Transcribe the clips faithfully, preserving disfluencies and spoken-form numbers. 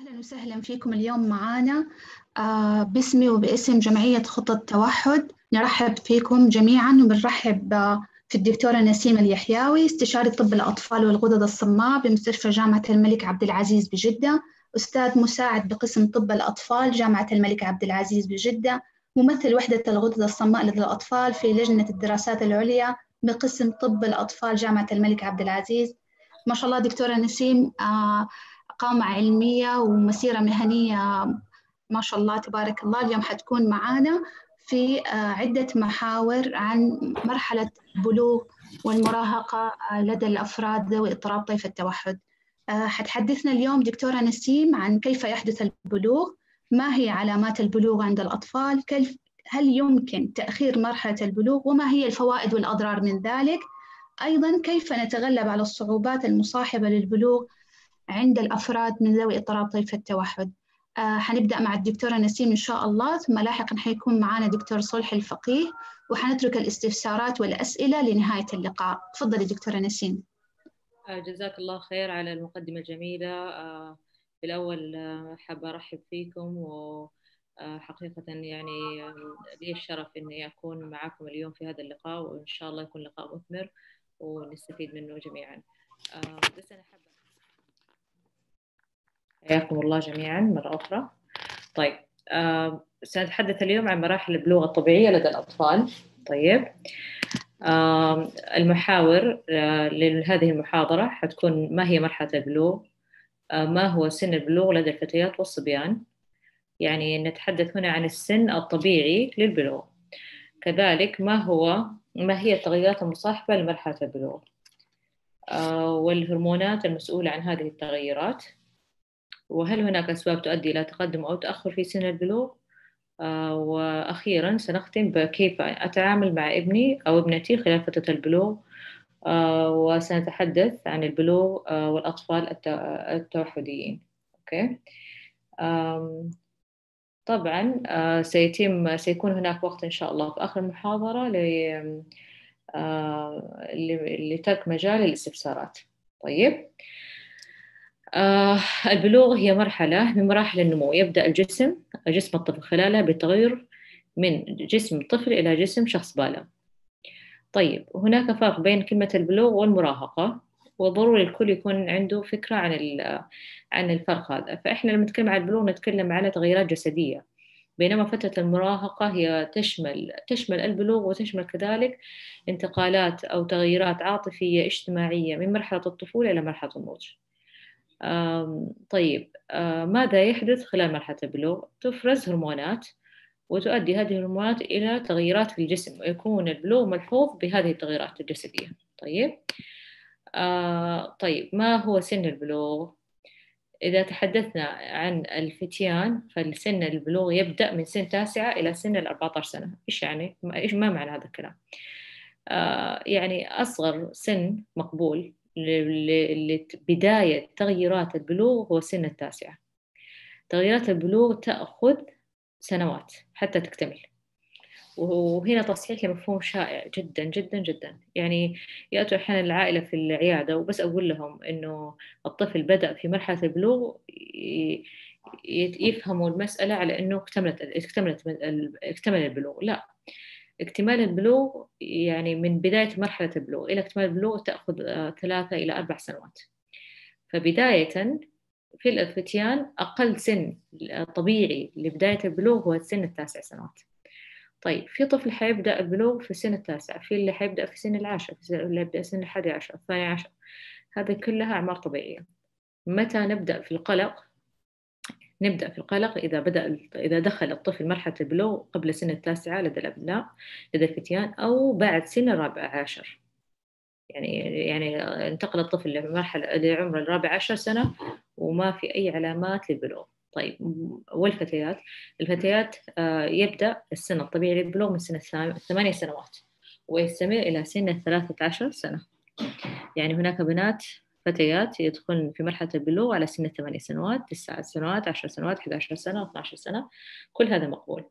أهلا وسهلا فيكم اليوم معانا باسمي وباسم جمعية خطة توحد. نرحب فيكم جميعا وبنرحب في الدكتورة نسيم اليحياوي، استشاري طب الأطفال والغدد الصماء بمستشفى جامعة الملك عبد العزيز بجدة، أستاذ مساعد بقسم طب الأطفال جامعة الملك عبد العزيز بجدة، ممثل وحدة الغدد الصماء لدى الأطفال في لجنة الدراسات العليا بقسم طب الأطفال جامعة الملك عبد العزيز. ما شاء الله دكتورة نسيم قامة علمية ومسيرة مهنية ما شاء الله تبارك الله. اليوم حتكون معانا في عدة محاور عن مرحلة البلوغ والمراهقة لدى الأفراد ذوي اضطراب طيف التوحد. حتحدثنا اليوم دكتورة نسيم عن كيف يحدث البلوغ، ما هي علامات البلوغ عند الأطفال، هل يمكن تأخير مرحلة البلوغ وما هي الفوائد والأضرار من ذلك، أيضاً كيف نتغلب على الصعوبات المصاحبة للبلوغ عند الأفراد من ذوي اضطراب طيف التوحد. آه حنبدأ مع الدكتورة نسيم إن شاء الله، ثم لاحقاً حيكون معنا دكتور صلحي الفقيه، وحنترك الاستفسارات والأسئلة لنهاية اللقاء. تفضلي دكتورة نسيم. جزاك الله خير على المقدمة الجميلة. في الأول حابة أرحب فيكم، وحقيقة يعني لي الشرف إني أكون معكم اليوم في هذا اللقاء، وإن شاء الله يكون لقاء مثمر ونستفيد منه جميعاً. بس أنا حابة حياكم الله جميعا مرة أخرى. طيب آه سنتحدث اليوم عن مراحل البلوغ الطبيعية لدى الأطفال. طيب آه المحاور آه لهذه المحاضرة حتكون: ما هي مرحلة البلوغ؟ آه ما هو سن البلوغ لدى الفتيات والصبيان؟ يعني نتحدث هنا عن السن الطبيعي للبلوغ. كذلك ما هو ما هي التغيرات المصاحبة لمرحلة البلوغ؟ آه والهرمونات المسؤولة عن هذه التغيرات، وهل هناك أسباب تؤدي إلى تقدم أو تأخر في سن البلوغ؟ آه وأخيراً سنختم بكيف أتعامل مع ابني أو ابنتي خلال فترة البلوغ. آه وسنتحدث عن البلوغ آه والأطفال التوحديين. أوكي. آه طبعاً آه سيتم سيكون هناك وقت إن شاء الله في آخر المحاضرة ل آه لترك مجال للاستفسارات. طيب. آه البلوغ هي مرحلة من مراحل النمو، يبدأ الجسم جسم الطفل خلالها بالتغير من جسم الطفل إلى جسم شخص بالغ. طيب هناك فرق بين كلمة البلوغ والمراهقة، وضروري الكل يكون عنده فكرة عن عن الفرق هذا. فإحنا لما نتكلم عن البلوغ نتكلم على تغيرات جسدية، بينما فترة المراهقة هي تشمل تشمل البلوغ وتشمل كذلك انتقالات أو تغيرات عاطفية اجتماعية من مرحلة الطفولة إلى مرحلة النضج. طيب ماذا يحدث خلال مرحلة البلوغ؟ تفرز هرمونات، وتؤدي هذه الهرمونات إلى تغييرات في الجسم، ويكون البلوغ ملحوظ بهذه التغييرات الجسدية. طيب طيب ما هو سن البلوغ؟ إذا تحدثنا عن الفتيان فالسن البلوغ يبدأ من سن تاسعة إلى سن الأربعة عشر سنة. إيش يعني؟ إيش ما معنى هذا الكلام؟ يعني أصغر سن مقبول لبداية تغييرات البلوغ هو سن التاسعة. تغييرات البلوغ تأخذ سنوات حتى تكتمل، وهنا تصحيح لمفهوم شائع جدا جدا جدا. يعني يأتوا أحيانا العائلة في العيادة وبس أقول لهم إنه الطفل بدأ في مرحلة البلوغ يفهموا المسألة على إنه اكتملت اكتملت اكتمل البلوغ. لا، اكتمال البلوغ يعني من بداية مرحلة البلوغ إلى اكتمال البلوغ تأخذ ثلاثة إلى أربع سنوات. فبداية في الفتيان أقل سن طبيعي لبداية البلوغ هو سن التاسع سنوات. طيب في طفل حيبدأ البلوغ في سن التاسع، في اللي حيبدأ في سن العاشر، في اللي حيبدأ سن الحادي عشر، الثاني عشر، هذا كلها أعمار طبيعية. متى نبدأ في القلق؟ نبدأ في القلق إذا بدأ إذا دخل الطفل مرحلة البلوغ قبل سن التاسعة لدى الأبناء لدى الفتيان، أو بعد سن الرابع عشر. يعني يعني انتقل الطفل لمرحلة لعمر الرابع عشر سنة وما في أي علامات للبلوغ. طيب والفتيات الفتيات يبدأ السن الطبيعي للبلوغ من سن الثمانية سنوات ويستمر إلى سن الثلاثة عشر سنة. يعني هناك بنات فتيات يدخلن في مرحلة البلوغ على سن ثمانية سنوات، تسعة سنوات، عشر سنوات، إحدى عشرة سنة، اثنتي عشرة سنة، كل هذا مقبول.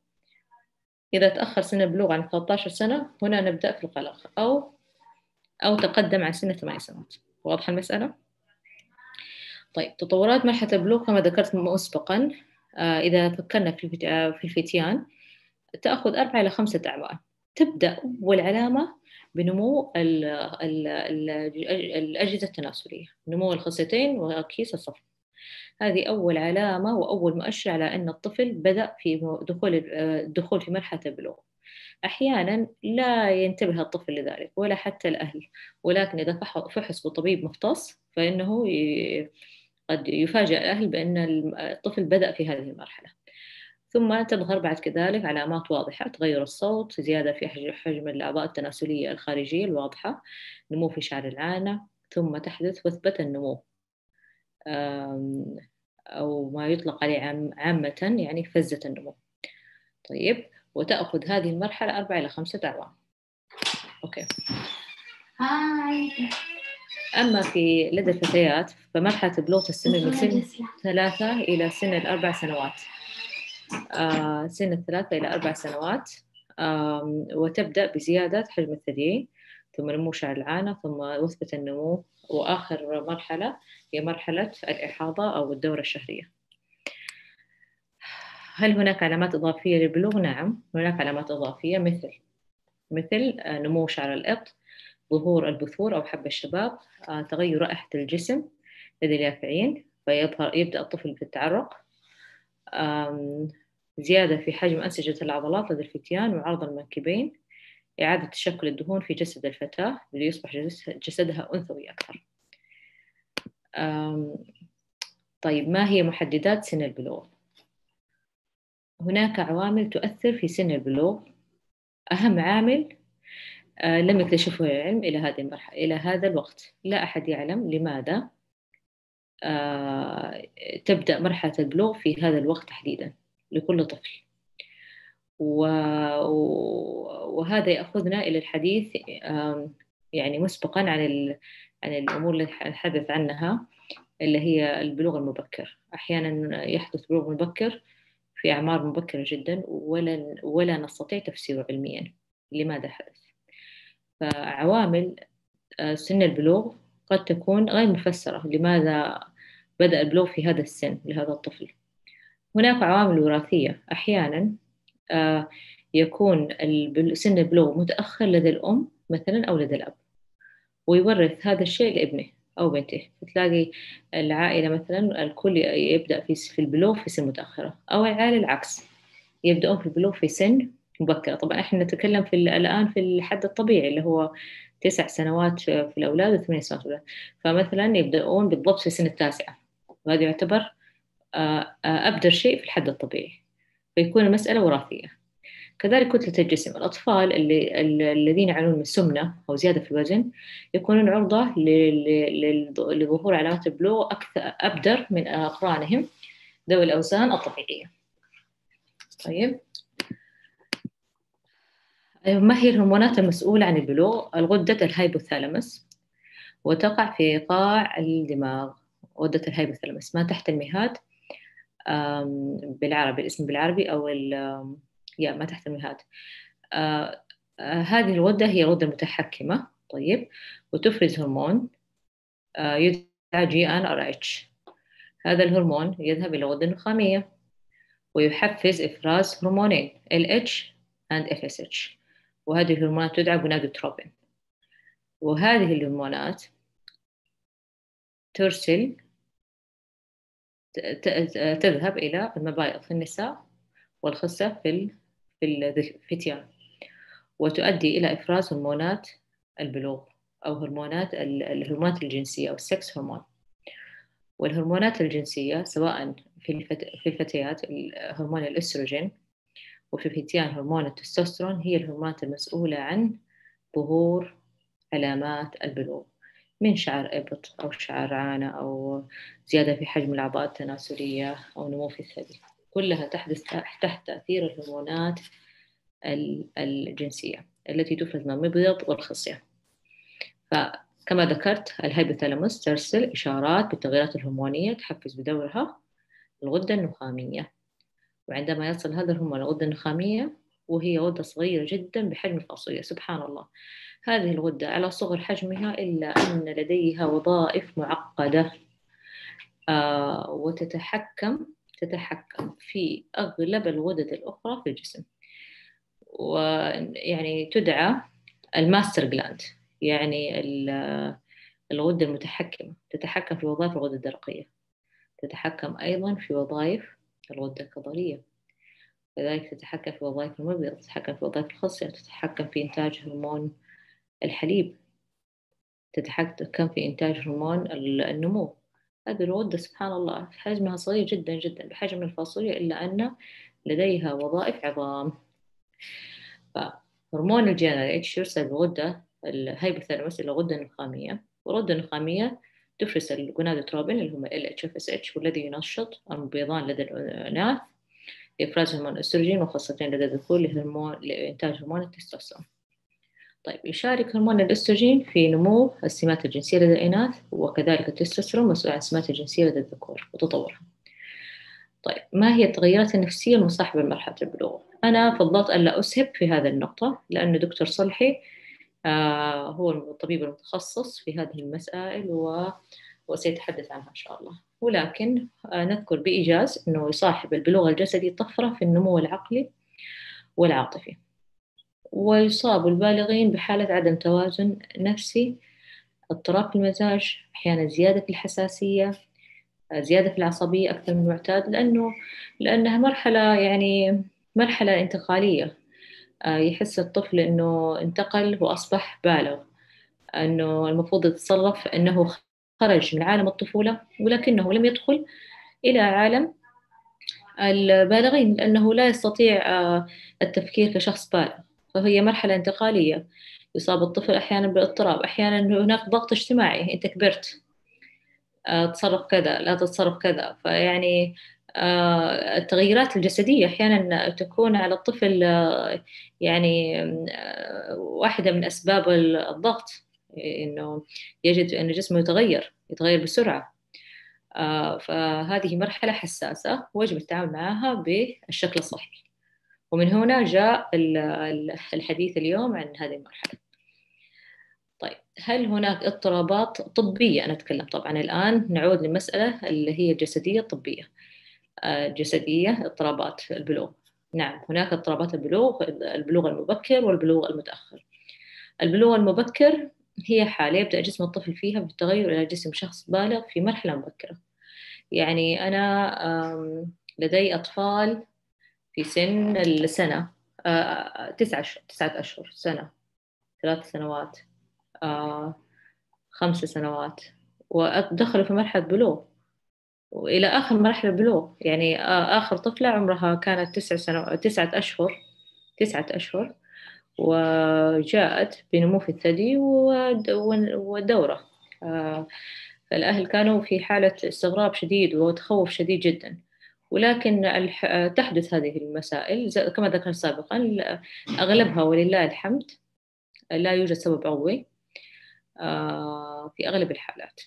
إذا تأخر سن البلوغ عن ثلاثة عشر سنة هنا نبدأ في القلق، أو أو تقدم عن سن ثمانية سنوات. واضحة المسألة؟ طيب تطورات مرحلة البلوغ كما ذكرت مسبقا، إذا فكرنا في الفتيان تأخذ أربعة إلى خمسة أعوام. تبدأ أول علامة بنمو الأجهزة التناسلية، نمو الخصيتين وكيس الصفر. هذه أول علامة وأول مؤشر على أن الطفل بدأ في دخول الدخول في مرحلة البلوغ. أحياناً لا ينتبه الطفل لذلك ولا حتى الأهل، ولكن إذا فحص بطبيب مختص فإنه قد يفاجأ الأهل بأن الطفل بدأ في هذه المرحلة. ثم تظهر بعد كذلك علامات واضحة، تغير الصوت، زيادة في حجم الأعضاء التناسلية الخارجية الواضحة، نمو في شعر العانة، ثم تحدث وثبة النمو أو ما يطلق عليه عامة يعني فزة النمو. طيب وتأخذ هذه المرحلة أربعة إلى خمسة أعوام. أوكي. أما في لدى الفتيات فمرحلة بلوغ السن من سن ثلاثة إلى سن الأربع سنوات. آه سن الثلاثة إلى أربع سنوات آه وتبدأ بزيادة حجم الثدي، ثم نمو شعر العانة، ثم وثبة النمو، وآخر مرحلة هي مرحلة الإحاضة أو الدورة الشهرية. هل هناك علامات إضافية للبلوغ؟ نعم، هناك علامات إضافية مثل مثل نمو شعر الإبط، ظهور البثور أو حب الشباب، تغير رائحة الجسم لدى اليافعين فيظهر يبدأ الطفل بالتعرق، زيادة في حجم أنسجة العضلات لدى الفتيان وعرض المنكبين، إعادة تشكل الدهون في جسد الفتاة ليصبح جسدها أنثوي أكثر. طيب ما هي محددات سن البلوغ؟ هناك عوامل تؤثر في سن البلوغ. أهم عامل لم يكتشفه العلم إلى هذه المرحلة إلى هذا الوقت، لا أحد يعلم لماذا تبدأ مرحلة البلوغ في هذا الوقت تحديدا لكل طفل، وهذا يأخذنا إلى الحديث يعني مسبقا عن عن الأمور اللي نتحدث عنها اللي هي البلوغ المبكر. أحيانا يحدث بلوغ مبكر في أعمار مبكرة جدا ولا ولا نستطيع تفسيره علميا لماذا حدث. فعوامل سن البلوغ قد تكون غير مفسرة، لماذا بدأ البلوغ في هذا السن لهذا الطفل. هناك عوامل وراثية، أحيانا يكون سن البلوغ متأخر لدى الأم مثلا أو لدى الأب ويورث هذا الشيء لابنه أو بنته، فتلاقي العائلة مثلا الكل يبدأ في البلوغ في سن متأخرة، أو العائلة العكس يبدأون في البلوغ في سن مبكرة. طبعا احنا نتكلم في الآن في الحد الطبيعي اللي هو تسع سنوات في الأولاد وثمانية سنوات في الأولاد، فمثلا يبدأون بالضبط في سن التاسعة، وهذا يعتبر أبدر شيء في الحد الطبيعي، فيكون المسألة وراثية. كذلك كتلة الجسم، الأطفال اللي الذين يعانون من سمنة أو زيادة في الوزن يكونون عرضة لظهور علامات البلوغ أكثر أبدر من أقرانهم ذوي الأوزان الطبيعية. طيب ما هي الهرمونات المسؤولة عن البلوغ؟ الغدة الهايبوثالاموس، وتقع في قاع الدماغ. غدة الهايبوثالاموس ما تحت المهاد بالعربي، الاسم بالعربي أو يا ما تحت المهاد. آه آه هذه الغدة هي الغدة المتحكمة. طيب وتفرز هرمون آه يدعى جي ان ار اتش. هذا الهرمون يذهب إلى الغدة النخامية ويحفز إفراز هرمونين إل إتش وإف إس إتش، وهذه الهرمونات تدعى جونادوتروبين، وهذه الهرمونات ترسل تذهب إلى المبايض في النساء والخصة في الفتيان، وتؤدي إلى إفراز هرمونات البلوغ أو هرمونات الهرمونات الجنسية أو السكس هرمون. والهرمونات الجنسية سواء في الفتيات هرمون الأستروجين وفي الفتيان هرمون التستوستيرون هي الهرمونات المسؤولة عن ظهور علامات البلوغ من شعر إبط أو شعر عانة أو زيادة في حجم الأعضاء التناسلية أو نمو في الثدي، كلها تحدث تحت تأثير الهرمونات الجنسية التي تفرز من المبيض والخصية. فكما ذكرت الهايبوثالاموس ترسل إشارات بالتغييرات الهرمونية تحفز بدورها الغدة النخامية، وعندما يصل هذا الهرمون الغدة النخامية وهي غدة صغيرة جدا بحجم الفاصوليا، سبحان الله، هذه الغدة على صغر حجمها إلا أن لديها وظائف معقدة آه وتتحكم تتحكم في أغلب الغدد الأخرى في الجسم، ويعني تدعى الماستر جلاند، يعني الغدة المتحكمة، تتحكم في وظائف الغدة الدرقية، تتحكم أيضا في وظائف الغدة الكظرية، كذلك تتحكم في وظائف المبيض، تتحكم في وظائف الخصية، تتحكم في إنتاج هرمون الحليب، تتحكم في إنتاج هرمون النمو. هذه الغدة سبحان الله حجمها صغير جدا جدا بحجم الفاصوليا، إلا أن لديها وظائف عظام. فهرمون الجينرال إتش يرسل الغدة الهايبوثالاموس إلى الغدة النخامية، والغدة النخامية تفرز الجونادوتروبين اللي هم إل إتش إف إس إتش، والذي ينشط المبيضان لدى الأناث لإفراز هرمون الأستروجين، وخاصة لدى الذكور لهرمون لإنتاج هرمون التستوستيرون. طيب، يشارك هرمون الأستروجين في نمو السمات الجنسية لدى الإناث، وكذلك التستوستيرون مسؤول عن السمات الجنسية لدى الذكور وتطورها. طيب، ما هي التغيرات النفسية المصاحبة لمرحلة البلوغ؟ أنا فضلت ألا أسهب في هذه النقطة، لأن دكتور صلحي آه هو الطبيب المتخصص في هذه المسائل و... وسيتحدث عنها إن شاء الله. ولكن آه نذكر بإيجاز أنه يصاحب البلوغ الجسدي طفرة في النمو العقلي والعاطفي، ويصاب البالغين بحالة عدم توازن نفسي، اضطراب في المزاج، أحيانا زيادة في الحساسية، زيادة في العصبية أكثر من المعتاد، لأنه لأنها مرحلة يعني مرحلة انتقالية. يحس الطفل أنه انتقل وأصبح بالغ، أنه المفروض يتصرف أنه خرج من عالم الطفولة ولكنه لم يدخل إلى عالم البالغين، لأنه لا يستطيع التفكير كشخص بالغ، فهي مرحلة انتقالية. يصاب الطفل أحيانا باضطراب، أحيانا هناك ضغط اجتماعي، أنت كبرت، تصرف كذا، لا تتصرف كذا. فيعني التغيرات الجسدية أحيانا تكون على الطفل يعني واحدة من أسباب الضغط، إنه يجد أن جسمه يتغير يتغير بسرعة. فهذه مرحلة حساسة ويجب التعامل معها بالشكل الصحيح، ومن هنا جاء الحديث اليوم عن هذه المرحلة. طيب، هل هناك اضطرابات طبية؟ أنا أتكلم طبعا الآن، نعود للمسألة اللي هي الجسدية الطبية. الجسدية اضطرابات البلوغ، نعم هناك اضطرابات البلوغ، البلوغ المبكر والبلوغ المتأخر. البلوغ المبكر هي حالة يبدأ جسم الطفل فيها بالتغير إلى جسم شخص بالغ في مرحلة مبكرة. يعني أنا لدي أطفال في سن السنة، تسعة تسعة أشهر، سنة، ثلاث سنوات، خمس سنوات، ودخلوا في مرحلة بلوغ وإلى آخر مرحلة بلوغ. يعني آخر طفلة عمرها كانت تسع سنو... تسعة أشهر تسعة أشهر وجاءت بنمو في الثدي والدورة. فالأهل كانوا في حالة استغراب شديد وتخوف شديد جدا، ولكن تحدث هذه المسائل كما ذكر سابقا، أغلبها ولله الحمد لا يوجد سبب عضوي في أغلب الحالات.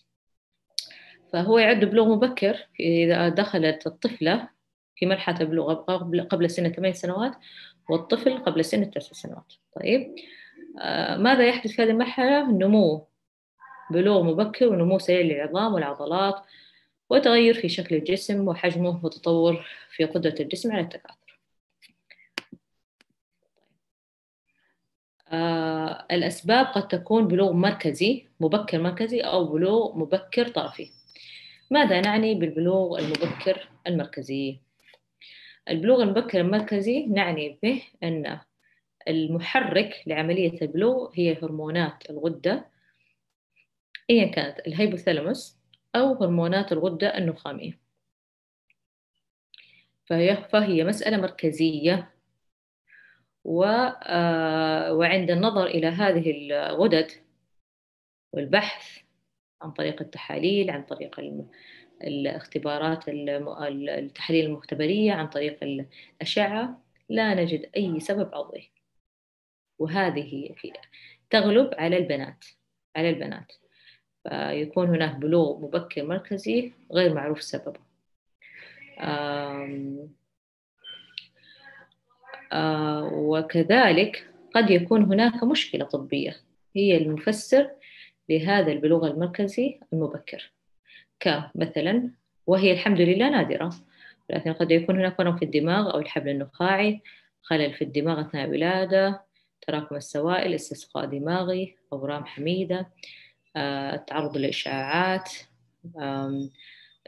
فهو يعد بلوغ مبكر إذا دخلت الطفلة في مرحلة البلوغ قبل سن ثمان سنوات والطفل قبل سن التسع سنوات. طيب، ماذا يحدث في هذه المرحلة؟ نمو، بلوغ مبكر ونمو سريع للعظام والعضلات، وتغير في شكل الجسم وحجمه، وتطور في قدرة الجسم على التكاثر. آه، الأسباب قد تكون بلوغ مركزي مبكر مركزي أو بلوغ مبكر طرفي. ماذا نعني بالبلوغ المبكر المركزي؟ البلوغ المبكر المركزي نعني به أن المحرك لعملية البلوغ هي هرمونات الغدة، أيا كانت الهيبوثالاموس أو هرمونات الغدة النخامية. فهي, فهي مسألة مركزية، و... وعند النظر إلى هذه الغدد والبحث عن طريق التحاليل، عن طريق الاختبارات التحاليل المختبرية، عن طريق الأشعة، لا نجد أي سبب عضوي، وهذه تغلب على البنات على البنات يكون هناك بلوغ مبكر مركزي غير معروف سببه. آم آم وكذلك قد يكون هناك مشكلة طبية هي المفسر لهذا البلوغ المركزي المبكر، كمثلا وهي الحمد لله نادرة، لكن قد يكون هناك ورم في الدماغ أو الحبل النخاعي، خلل في الدماغ أثناء الولادة، تراكم السوائل، استسقاء دماغي، أورام حميدة، التعرض للإشعاعات،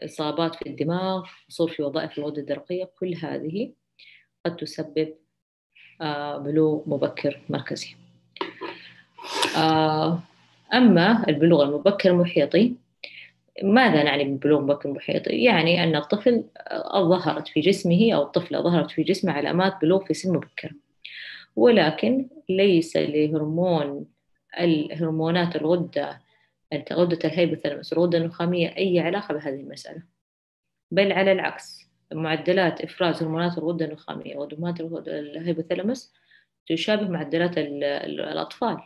إصابات في الدماغ، حصول في وظائف الغدة الدرقية، كل هذه قد تسبب بلوغ مبكر مركزي. أما البلوغ المبكر المحيطي، ماذا نعني بالبلوغ المبكر المحيطي؟ يعني أن الطفل ظهرت في جسمه أو الطفلة ظهرت في جسمه علامات بلوغ في سن مبكر، ولكن ليس لهرمون الهرمونات الغدة غدة الهيبوثالاموس الغدة النخامية أي علاقة بهذه المسألة، بل على العكس، معدلات إفراز هرمونات الغدة النخامية وهرمونات الهيبوثالاموس تشابه معدلات الأطفال،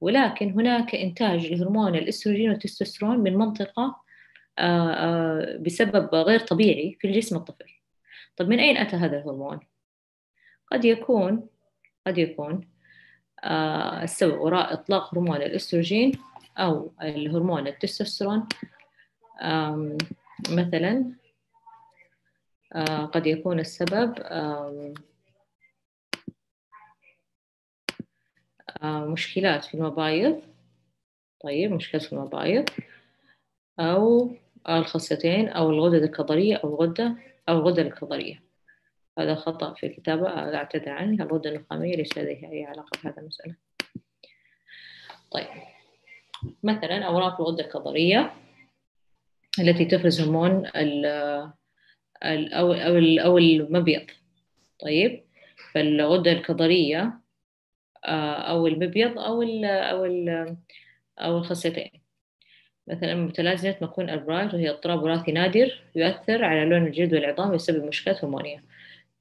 ولكن هناك إنتاج لهرمون الإستروجين والتستوستيرون من منطقة بسبب غير طبيعي في الجسم الطفل. طب من أين أتى هذا الهرمون؟ قد يكون قد يكون السبب وراء إطلاق هرمون الإستروجين أو الهرمون التستوستيرون، مثلا قد يكون السبب مشكلات في المبايض، طيب مشكلات في المبايض أو الخصيتين أو الغدة الكظرية أو الغدة أو الغدة الكظرية. هذا خطأ في الكتابة، أعتذر عنه. الغدة النخامية ليس لديها أي علاقة بهذا المسألة. طيب مثلا أورام في الغدة الكظرية التي تفرز هرمون ال أو أو أو المبيض، طيب فالغدة الكظرية أو المبيض أو ال أو ال أو الخصيتين. مثلا متلازمة ماكون ألبرايت وهي اضطراب وراثي نادر يؤثر على لون الجلد والعظام ويسبب مشكلات هرمونية.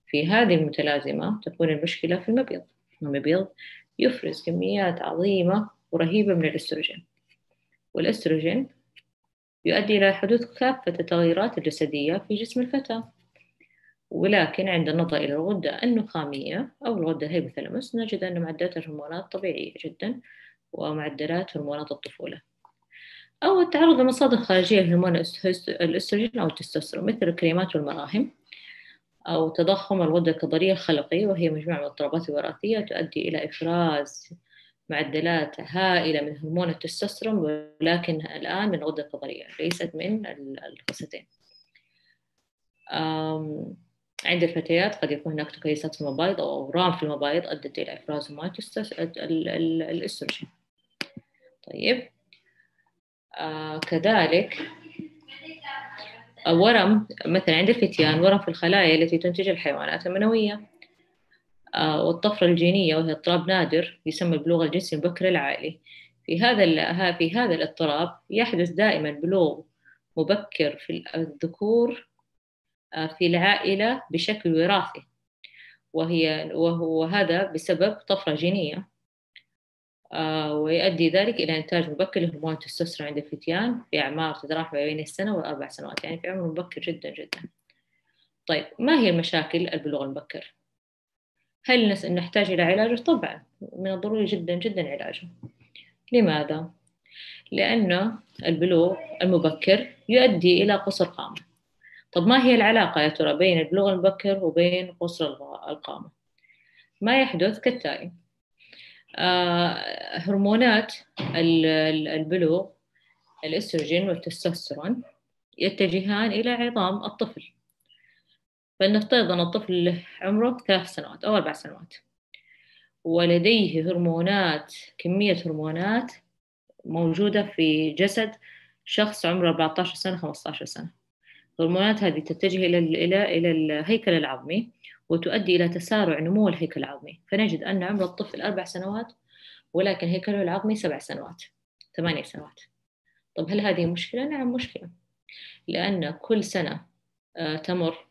في هذه المتلازمة تكون المشكلة في المبيض، المبيض يفرز كميات عظيمة ورهيبة من الأستروجين، والأستروجين يؤدي إلى حدوث كافة التغيرات الجسدية في جسم الفتاة، ولكن عند النظر إلى الغدة النخامية أو الغدة الهيبوثالاموس نجد أن معدلات الهرمونات طبيعية جدا ومعدلات هرمونات الطفولة، أو التعرض لمصادر خارجية لهرمون الأستروجين أو التستوستيرون مثل الكريمات والمراهم، أو تضخم الغدة الكظرية الخلقي وهي مجموعة من الاضطرابات الوراثية تؤدي إلى إفراز معدلات هائلة من هرمون التستوستيرون، ولكن الآن من الغدة الكظرية ليست من الخصيتين. عند الفتيات قد يكون هناك تكيسات في المبايض أو أورام في المبايض أدت إلى إفراز هرمون الأستروجين. طيب آه كذلك ورم، مثلا عند الفتيان ورم في الخلايا التي تنتج الحيوانات المنوية، آه والطفرة الجينية وهي اضطراب نادر يسمى البلوغ الجنسي المبكر العائلي. في هذا في هذا الاضطراب يحدث دائما بلوغ مبكر في الذكور في العائلة بشكل وراثي، وهي وهو هذا بسبب طفرة جينية، ويؤدي ذلك إلى إنتاج مبكر لهرمون التستوستيرون عند الفتيان في أعمار تتراوح ما بين السنة والأربع سنوات، يعني في عمر مبكر جدا جدا. طيب ما هي المشاكل البلوغ المبكر؟ هل نحتاج إلى علاجه؟ طبعا من الضروري جدا جدا علاجه. لماذا؟ لأن البلوغ المبكر يؤدي إلى قصر قامة. طب ما هي العلاقة يا ترى بين البلوغ المبكر وبين قصر القامة؟ ما يحدث كالتالي: هرمونات البلوغ الأستروجين والتستوستيرون يتجهان إلى عظام الطفل، فلنفترض أن الطفل عمره ثلاث سنوات أو أربع سنوات ولديه هرمونات، كمية هرمونات موجودة في جسد شخص عمره أربعة عشر سنة خمسة عشر سنة. الهرمونات هذه تتجه إلى إلى إلى الهيكل العظمي وتؤدي إلى تسارع نمو الهيكل العظمي، فنجد أن عمر الطفل أربع سنوات ولكن هيكله العظمي سبع سنوات ثمانية سنوات. طب هل هذه مشكلة؟ نعم مشكلة، لأن كل سنة تمر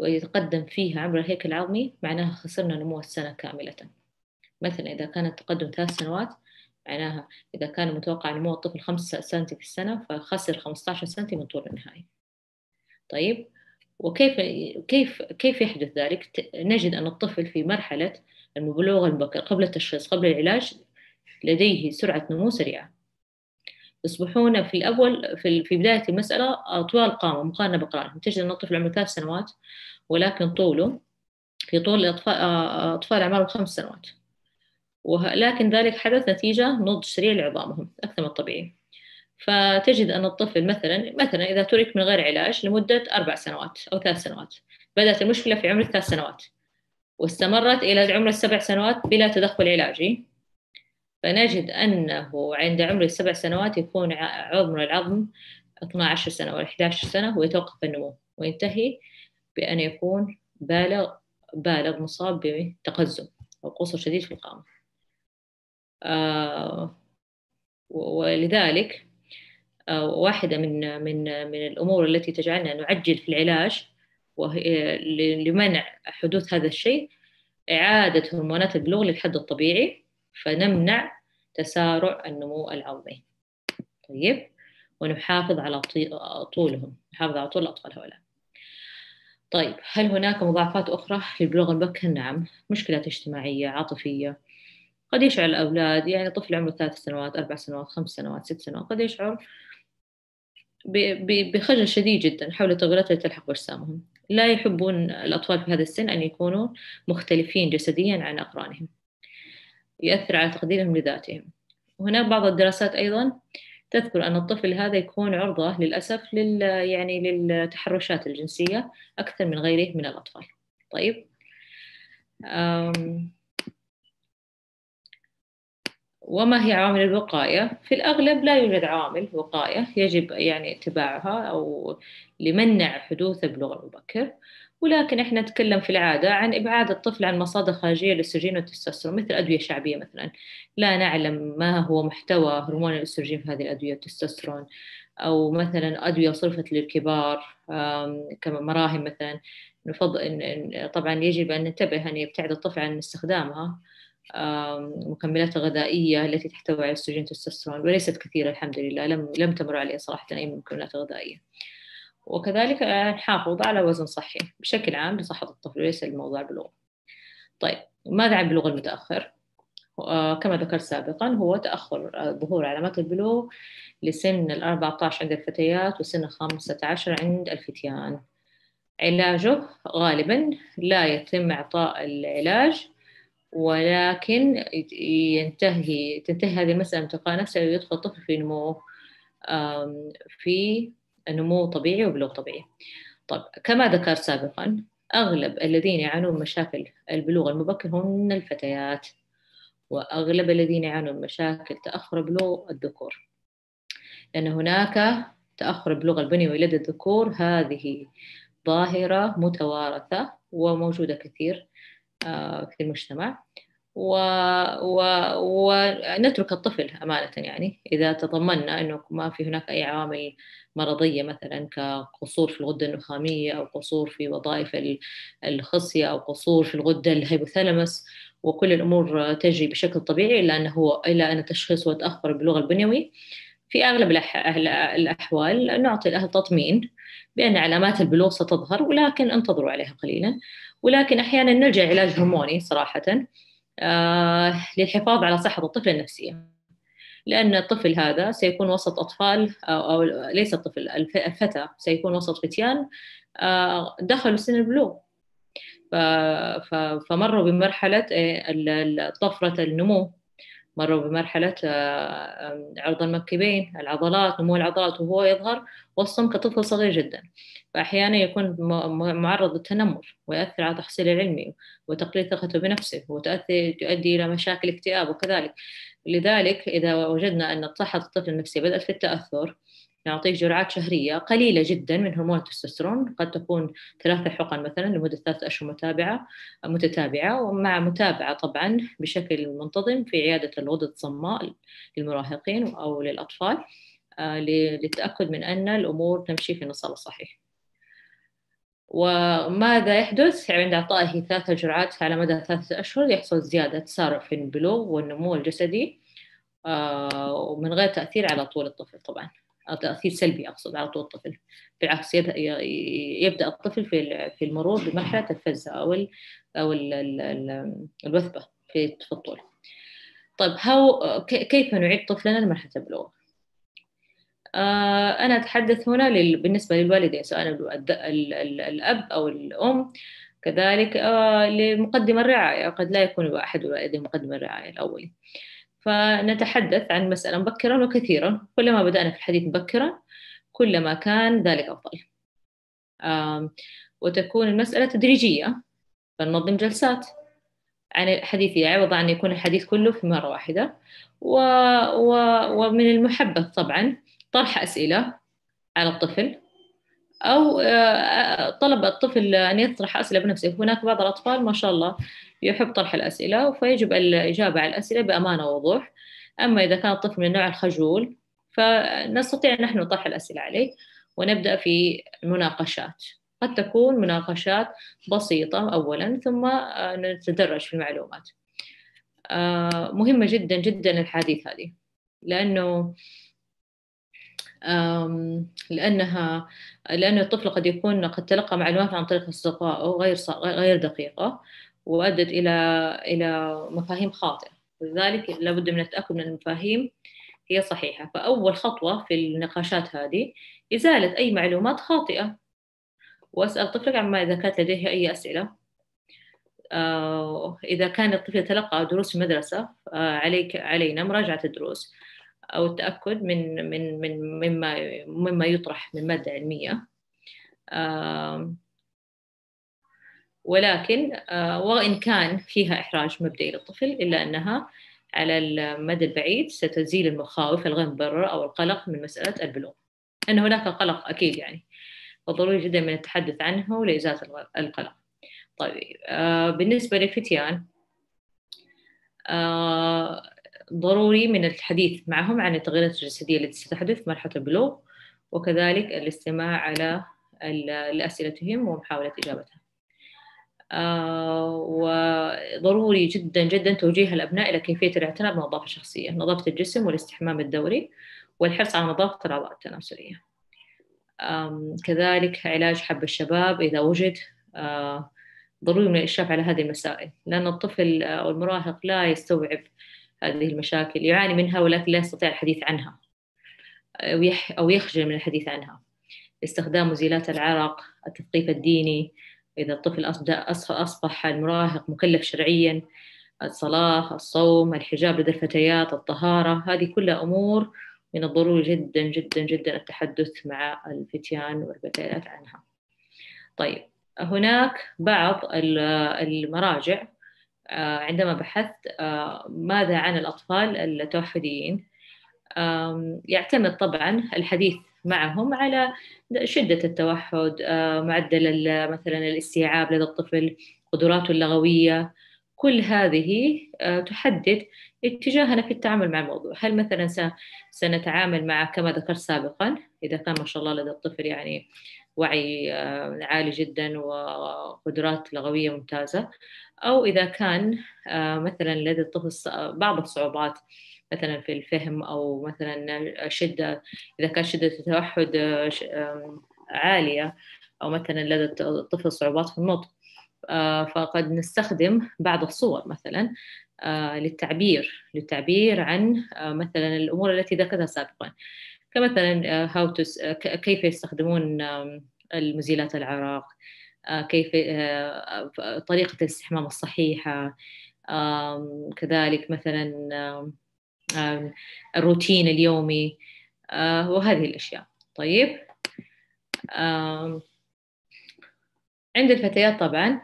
ويتقدم فيها عمر الهيكل العظمي معناها خسرنا نمو السنة كاملة. مثلا إذا كان التقدم ثلاث سنوات، معناها إذا كان متوقع نمو الطفل خمسة سنتي في السنة فخسر خمسة عشر سنتي من طول النهائي. طيب وكيف كيف كيف يحدث ذلك؟ نجد أن الطفل في مرحلة البلوغ المبكر قبل التشخيص قبل العلاج لديه سرعة نمو سريعة، يصبحون في الأول في, في بداية المسألة طوال القامة مقارنة بأقرانهم. تجد أن الطفل عمره ثلاث سنوات ولكن طوله في طول أطفال أعمارهم خمس سنوات، ولكن ذلك حدث نتيجة نضج سريع لعظامهم أكثر من الطبيعي. فتجد أن الطفل مثلا مثلا إذا ترك من غير علاج لمدة أربع سنوات أو ثلاث سنوات، بدأت المشكلة في عمر الثلاث سنوات واستمرت إلى عمر السبع سنوات بلا تدخل علاجي، فنجد أنه عند عمر السبع سنوات يكون عمر العظم اثنتي عشرة سنة أو إحدى عشرة سنة ويتوقف النمو وينتهي بأن يكون بالغ بالغ مصاب بتقزم أو قصر شديد في القامة. آه ولذلك آه واحدة من من من الأمور التي تجعلنا نعجل في العلاج وهي لمنع حدوث هذا الشيء إعادة هرمونات البلوغ للحد الطبيعي، فنمنع تسارع النمو العظمي. طيب، ونحافظ على طولهم، نحافظ على طول الأطفال هؤلاء. طيب، هل هناك مضاعفات أخرى للبلوغ المبكر؟ نعم، مشكلات اجتماعية، عاطفية. قد يشعر الأولاد، يعني طفل عمره ثلاث سنوات، أربع سنوات، خمس سنوات، ست سنوات، قد يشعر بخجل شديد جدا حول التغيرات التي تلحق بأجسامهم. لا يحبون الأطفال في هذا السن أن يكونوا مختلفين جسديا عن أقرانهم، يؤثر على تقديرهم لذاتهم. وهناك بعض الدراسات أيضا تذكر أن الطفل هذا يكون عرضة للأسف لل يعني للتحرشات الجنسية أكثر من غيره من الأطفال. طيب، وما هي عوامل الوقاية؟ في الأغلب لا يوجد عوامل وقاية يجب يعني اتباعها أو لمنع حدوث البلوغ المبكر، ولكن احنا نتكلم في العادة عن إبعاد الطفل عن مصادر خارجية للأستروجين والتستوستيرون مثل أدوية شعبية مثلا. لا نعلم ما هو محتوى هرمون الأستروجين في هذه الأدوية والتستوستيرون، أو مثلا أدوية صرفت للكبار كمراهم مثلا. نفضل طبعا يجب أن ننتبه أن يبتعد الطفل عن استخدامها. مكملات غذائية التي تحتوي على الأستروجين والتستوستيرون وليست كثيرة الحمد لله، لم لم تمر علي صراحة أي مكملات غذائية. وكذلك نحافظ على وزن صحي بشكل عام لصحة الطفل وليس الموضوع بالبلوغ. طيب، ماذا عن البلوغ المتأخر؟ كما ذكرت سابقا هو تأخر ظهور علامات البلوغ لسن الأربعة عشر عند الفتيات وسن الخمسة عشر عند الفتيان. علاجه غالبا لا يتم إعطاء العلاج، ولكن ينتهي تنتهي هذه المسألة بتلقاء نفسها ويدخل الطفل في نمو في نمو طبيعي وبلوغ طبيعي. طب، كما ذكرت سابقا أغلب الذين يعانون مشاكل البلوغ المبكر هن الفتيات، وأغلب الذين يعانون مشاكل تأخر بلوغ الذكور، لأن هناك تأخر بلوغ البنيوي لدى الذكور. هذه ظاهرة متوارثة وموجودة كثير في المجتمع، ونترك و... و... الطفل أمانة. يعني إذا تضمننا أنه ما في هناك أي عوامل مرضية مثلا كقصور في الغدة النخامية أو قصور في وظائف الخصية أو قصور في الغدة الهيبوثالاموس، وكل الأمور تجري بشكل طبيعي، إلا أنه هو إلا أن تشخيص وتأخر البلوغ البنيوي. في أغلب الأحوال نعطي الأهل تطمين بأن علامات البلوغ ستظهر، ولكن انتظروا عليها قليلا. ولكن أحيانا نلجأ علاج هرموني صراحة آه للحفاظ على صحة الطفل النفسية، لأن الطفل هذا سيكون وسط أطفال أو, أو ليس الطفل، الفتى سيكون وسط فتيان آه دخلوا سن البلوغ، فمروا بمرحلة طفرة النمو، مروا بمرحلة عرض المنكبين، العضلات، نمو العضلات، وهو يظهر وسطهم كطفل صغير جدا. فأحيانا يكون معرض للتنمر ويأثر على تحصيله العلمي وتقليل ثقته بنفسه، وتؤدي تؤدي إلى مشاكل اكتئاب وكذلك. لذلك إذا وجدنا أن صحة الطفل النفسي بدأت في التأثر نعطيه جرعات شهرية قليلة جدا من هرمون التستوستيرون، قد تكون ثلاثة حقن مثلا لمدة ثلاثة أشهر متابعة متتابعة، ومع متابعة طبعا بشكل منتظم في عيادة الغدد الصماء للمراهقين أو للأطفال للتأكد من أن الأمور تمشي في النصاب الصحيح. وماذا يحدث عند إعطائه ثلاثة جرعات على مدى ثلاثة أشهر؟ يحصل زيادة تسارع في البلوغ والنمو الجسدي ومن غير تأثير على طول الطفل طبعا، أو تأثير سلبي أقصد على طول الطفل. بالعكس يبدأ الطفل في في المرور بمرحلة الفزة أو ال أو ال الوثبة في الطول. طيب، كيف نعيد طفلنا لمرحلة البلوغ؟ أنا أتحدث هنا بالنسبة للوالدين سواء الأب أو الأم، كذلك لمقدم الرعاية، قد لا يكون أحد الوالدين مقدم الرعاية الأولي. فنتحدث عن مسألة مبكرا وكثيرا، كلما بدأنا في الحديث مبكرا كلما كان ذلك أفضل. وتكون المسألة تدريجية، فننظم جلسات عن الحديث، يعوض عن يكون الحديث كله في مرة واحدة. و... و... ومن المحبذ طبعا طرح أسئلة على الطفل، أو طلب الطفل أن يطرح أسئلة بنفسه. هناك بعض الأطفال ما شاء الله يحب طرح الأسئلة، فيجب الإجابة على الأسئلة بأمانة ووضوح. أما إذا كان الطفل من النوع الخجول فنستطيع نحن طرح الأسئلة عليه ونبدأ في مناقشات، قد تكون مناقشات بسيطة أولاً ثم نتدرج في المعلومات. مهمة جداً جداً الحديث هذه، لأنه لأنها لأن الطفل قد يكون قد تلقى معلومات عن طريق أصدقائه غير غير دقيقة، وأدت إلى إلى مفاهيم خاطئة، لذلك لابد من التأكد من المفاهيم هي صحيحة. فأول خطوة في النقاشات هذه إزالة أي معلومات خاطئة، وأسأل طفلك عما إذا كانت لديه أي أسئلة. إذا كان الطفل يتلقى دروس في المدرسة عليك علينا مراجعة الدروس أو التأكد من من من مما مما يطرح من مادة علمية. ولكن وإن كان فيها إحراج مبدئي للطفل، إلا أنها على المدى البعيد ستزيل المخاوف الغير مبررة أو القلق من مسألة البلوغ، أن هناك قلق أكيد يعني، فضروري جدا من التحدث عنه لإزالة القلق. طيب آه بالنسبة للفتيان آه ضروري من الحديث معهم عن التغيرات الجسدية التي ستحدث في مرحلة البلوغ، وكذلك الاستماع على أسئلتهم ومحاولة إجابتها. آه وضروري جدا جدا توجيه الأبناء إلى كيفية الاعتناء بالنظافة الشخصية، نظافة الجسم والاستحمام الدوري والحرص على نظافة الأعضاء التناسلية. كذلك علاج حب الشباب إذا وجد، ضروري من الإشراف على هذه المسائل، لأن الطفل أو المراهق لا يستوعب هذه المشاكل، يعاني منها ولكن لا يستطيع الحديث عنها أو يخجل من الحديث عنها. استخدام مزيلات العرق، التثقيف الديني إذا الطفل أصبح المراهق مكلف شرعياً، الصلاة، الصوم، الحجاب لدى الفتيات، الطهارة، هذه كلها أمور من الضروري جدا جدا جدا التحدث مع الفتيان والفتيات عنها. طيب هناك بعض المراجع عندما بحثت ماذا عن الأطفال التوحديين، يعتمد طبعا الحديث معهم على شدة التوحد، معدل مثلا الاستيعاب لدى الطفل، قدراته اللغوية، كل هذه تحدد اتجاهنا في التعامل مع الموضوع. هل مثلا سنتعامل مع كما ذكرت سابقا إذا كان ما شاء الله لدى الطفل يعني وعي عالي جدا وقدرات لغوية ممتازة، أو إذا كان مثلا لدى الطفل بعض الصعوبات مثلا في الفهم، أو مثلا شدة إذا كان شدة التوحد عالية، أو مثلا لدى الطفل صعوبات في النطق، فقد نستخدم بعض الصور مثلا للتعبير للتعبير عن مثلا الأمور التي ذكرتها سابقا، كمثلا كيف يستخدمون المزيلات العراق، كيف طريقة الاستحمام الصحيحة، كذلك مثلا الروتين اليومي وهذه الأشياء. طيب عند الفتيات طبعا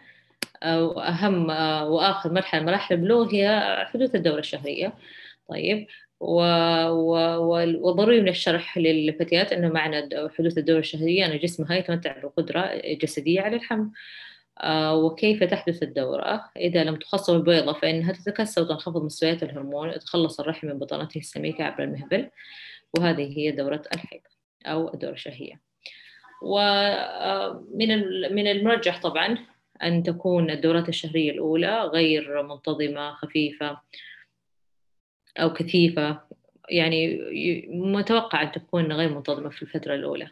وأهم وآخر مرحلة مراحل البلوغ هي حدوث الدورة الشهرية. طيب وضروري من الشرح للفتيات أنه معنى حدوث الدورة الشهرية أن جسمها يتمتع بالقدرة الجسدية على الحمل، وكيف تحدث الدورة. إذا لم تخصب البيضة فإنها تتكسر وتنخفض مستويات الهرمون، يتخلص الرحم من بطانته السميكة عبر المهبل، وهذه هي دورة الحيض أو الدورة الشهرية. ومن من المرجح طبعا أن تكون الدورات الشهرية الأولى غير منتظمة، خفيفة أو كثيفة، يعني متوقع أن تكون غير منتظمة في الفترة الأولى.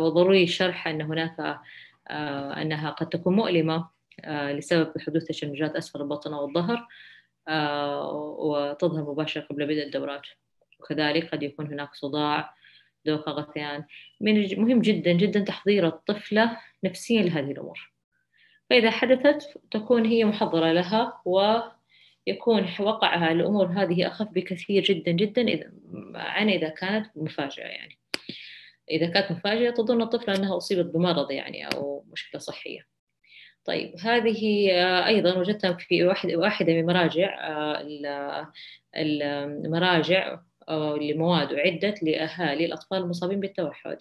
وضروري شرح أن هناك أنها قد تكون مؤلمة لسبب حدوث تشنجات أسفل البطن والظهر، وتظهر مباشرة قبل بدء الدورات، وكذلك قد يكون هناك صداع، دوخة، غثيان. من مهم جدا جدا تحضير الطفلة نفسيا لهذه الأمور، فإذا حدثت تكون هي محضرة لها ويكون وقعها الأمور هذه أخف بكثير جدا جدا إذا عن إذا كانت مفاجئة. يعني إذا كانت مفاجئة تظن الطفلة أنها أصيبت بمرض يعني أو مشكلة صحية. طيب هذه أيضا وجدتها في واحدة من مراجع المراجع لمواد أعدت لأهالي الأطفال المصابين بالتوحد،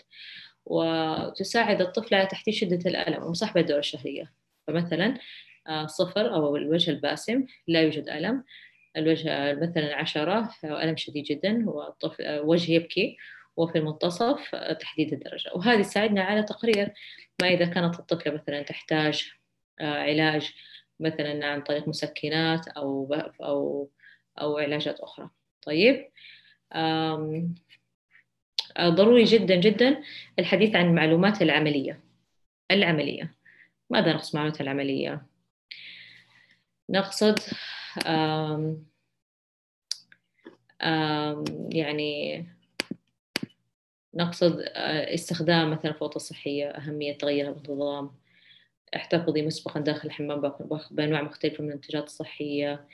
وتساعد الطفل على تحديد شدة الألم ومصاحبة الدورة الشهرية. فمثلا صفر أو الوجه الباسم لا يوجد ألم، الوجه مثلا عشرة ألم شديد جدا ووجه يبكي، وفي المنتصف تحديد الدرجة. وهذه تساعدنا على تقرير ما إذا كانت الطفلة مثلا تحتاج علاج مثلا عن طريق مسكنات أو أو أو علاجات أخرى. طيب ضروري جدا جدا الحديث عن المعلومات العملية. العملية ماذا نقصد معلومات العملية؟ نقصد آم آم يعني نقصد استخدام مثلا الفوطة الصحية، أهمية تغييرها بانتظام، احتفظي مسبقا داخل الحمام بأنواع مختلفة من المنتجات الصحية،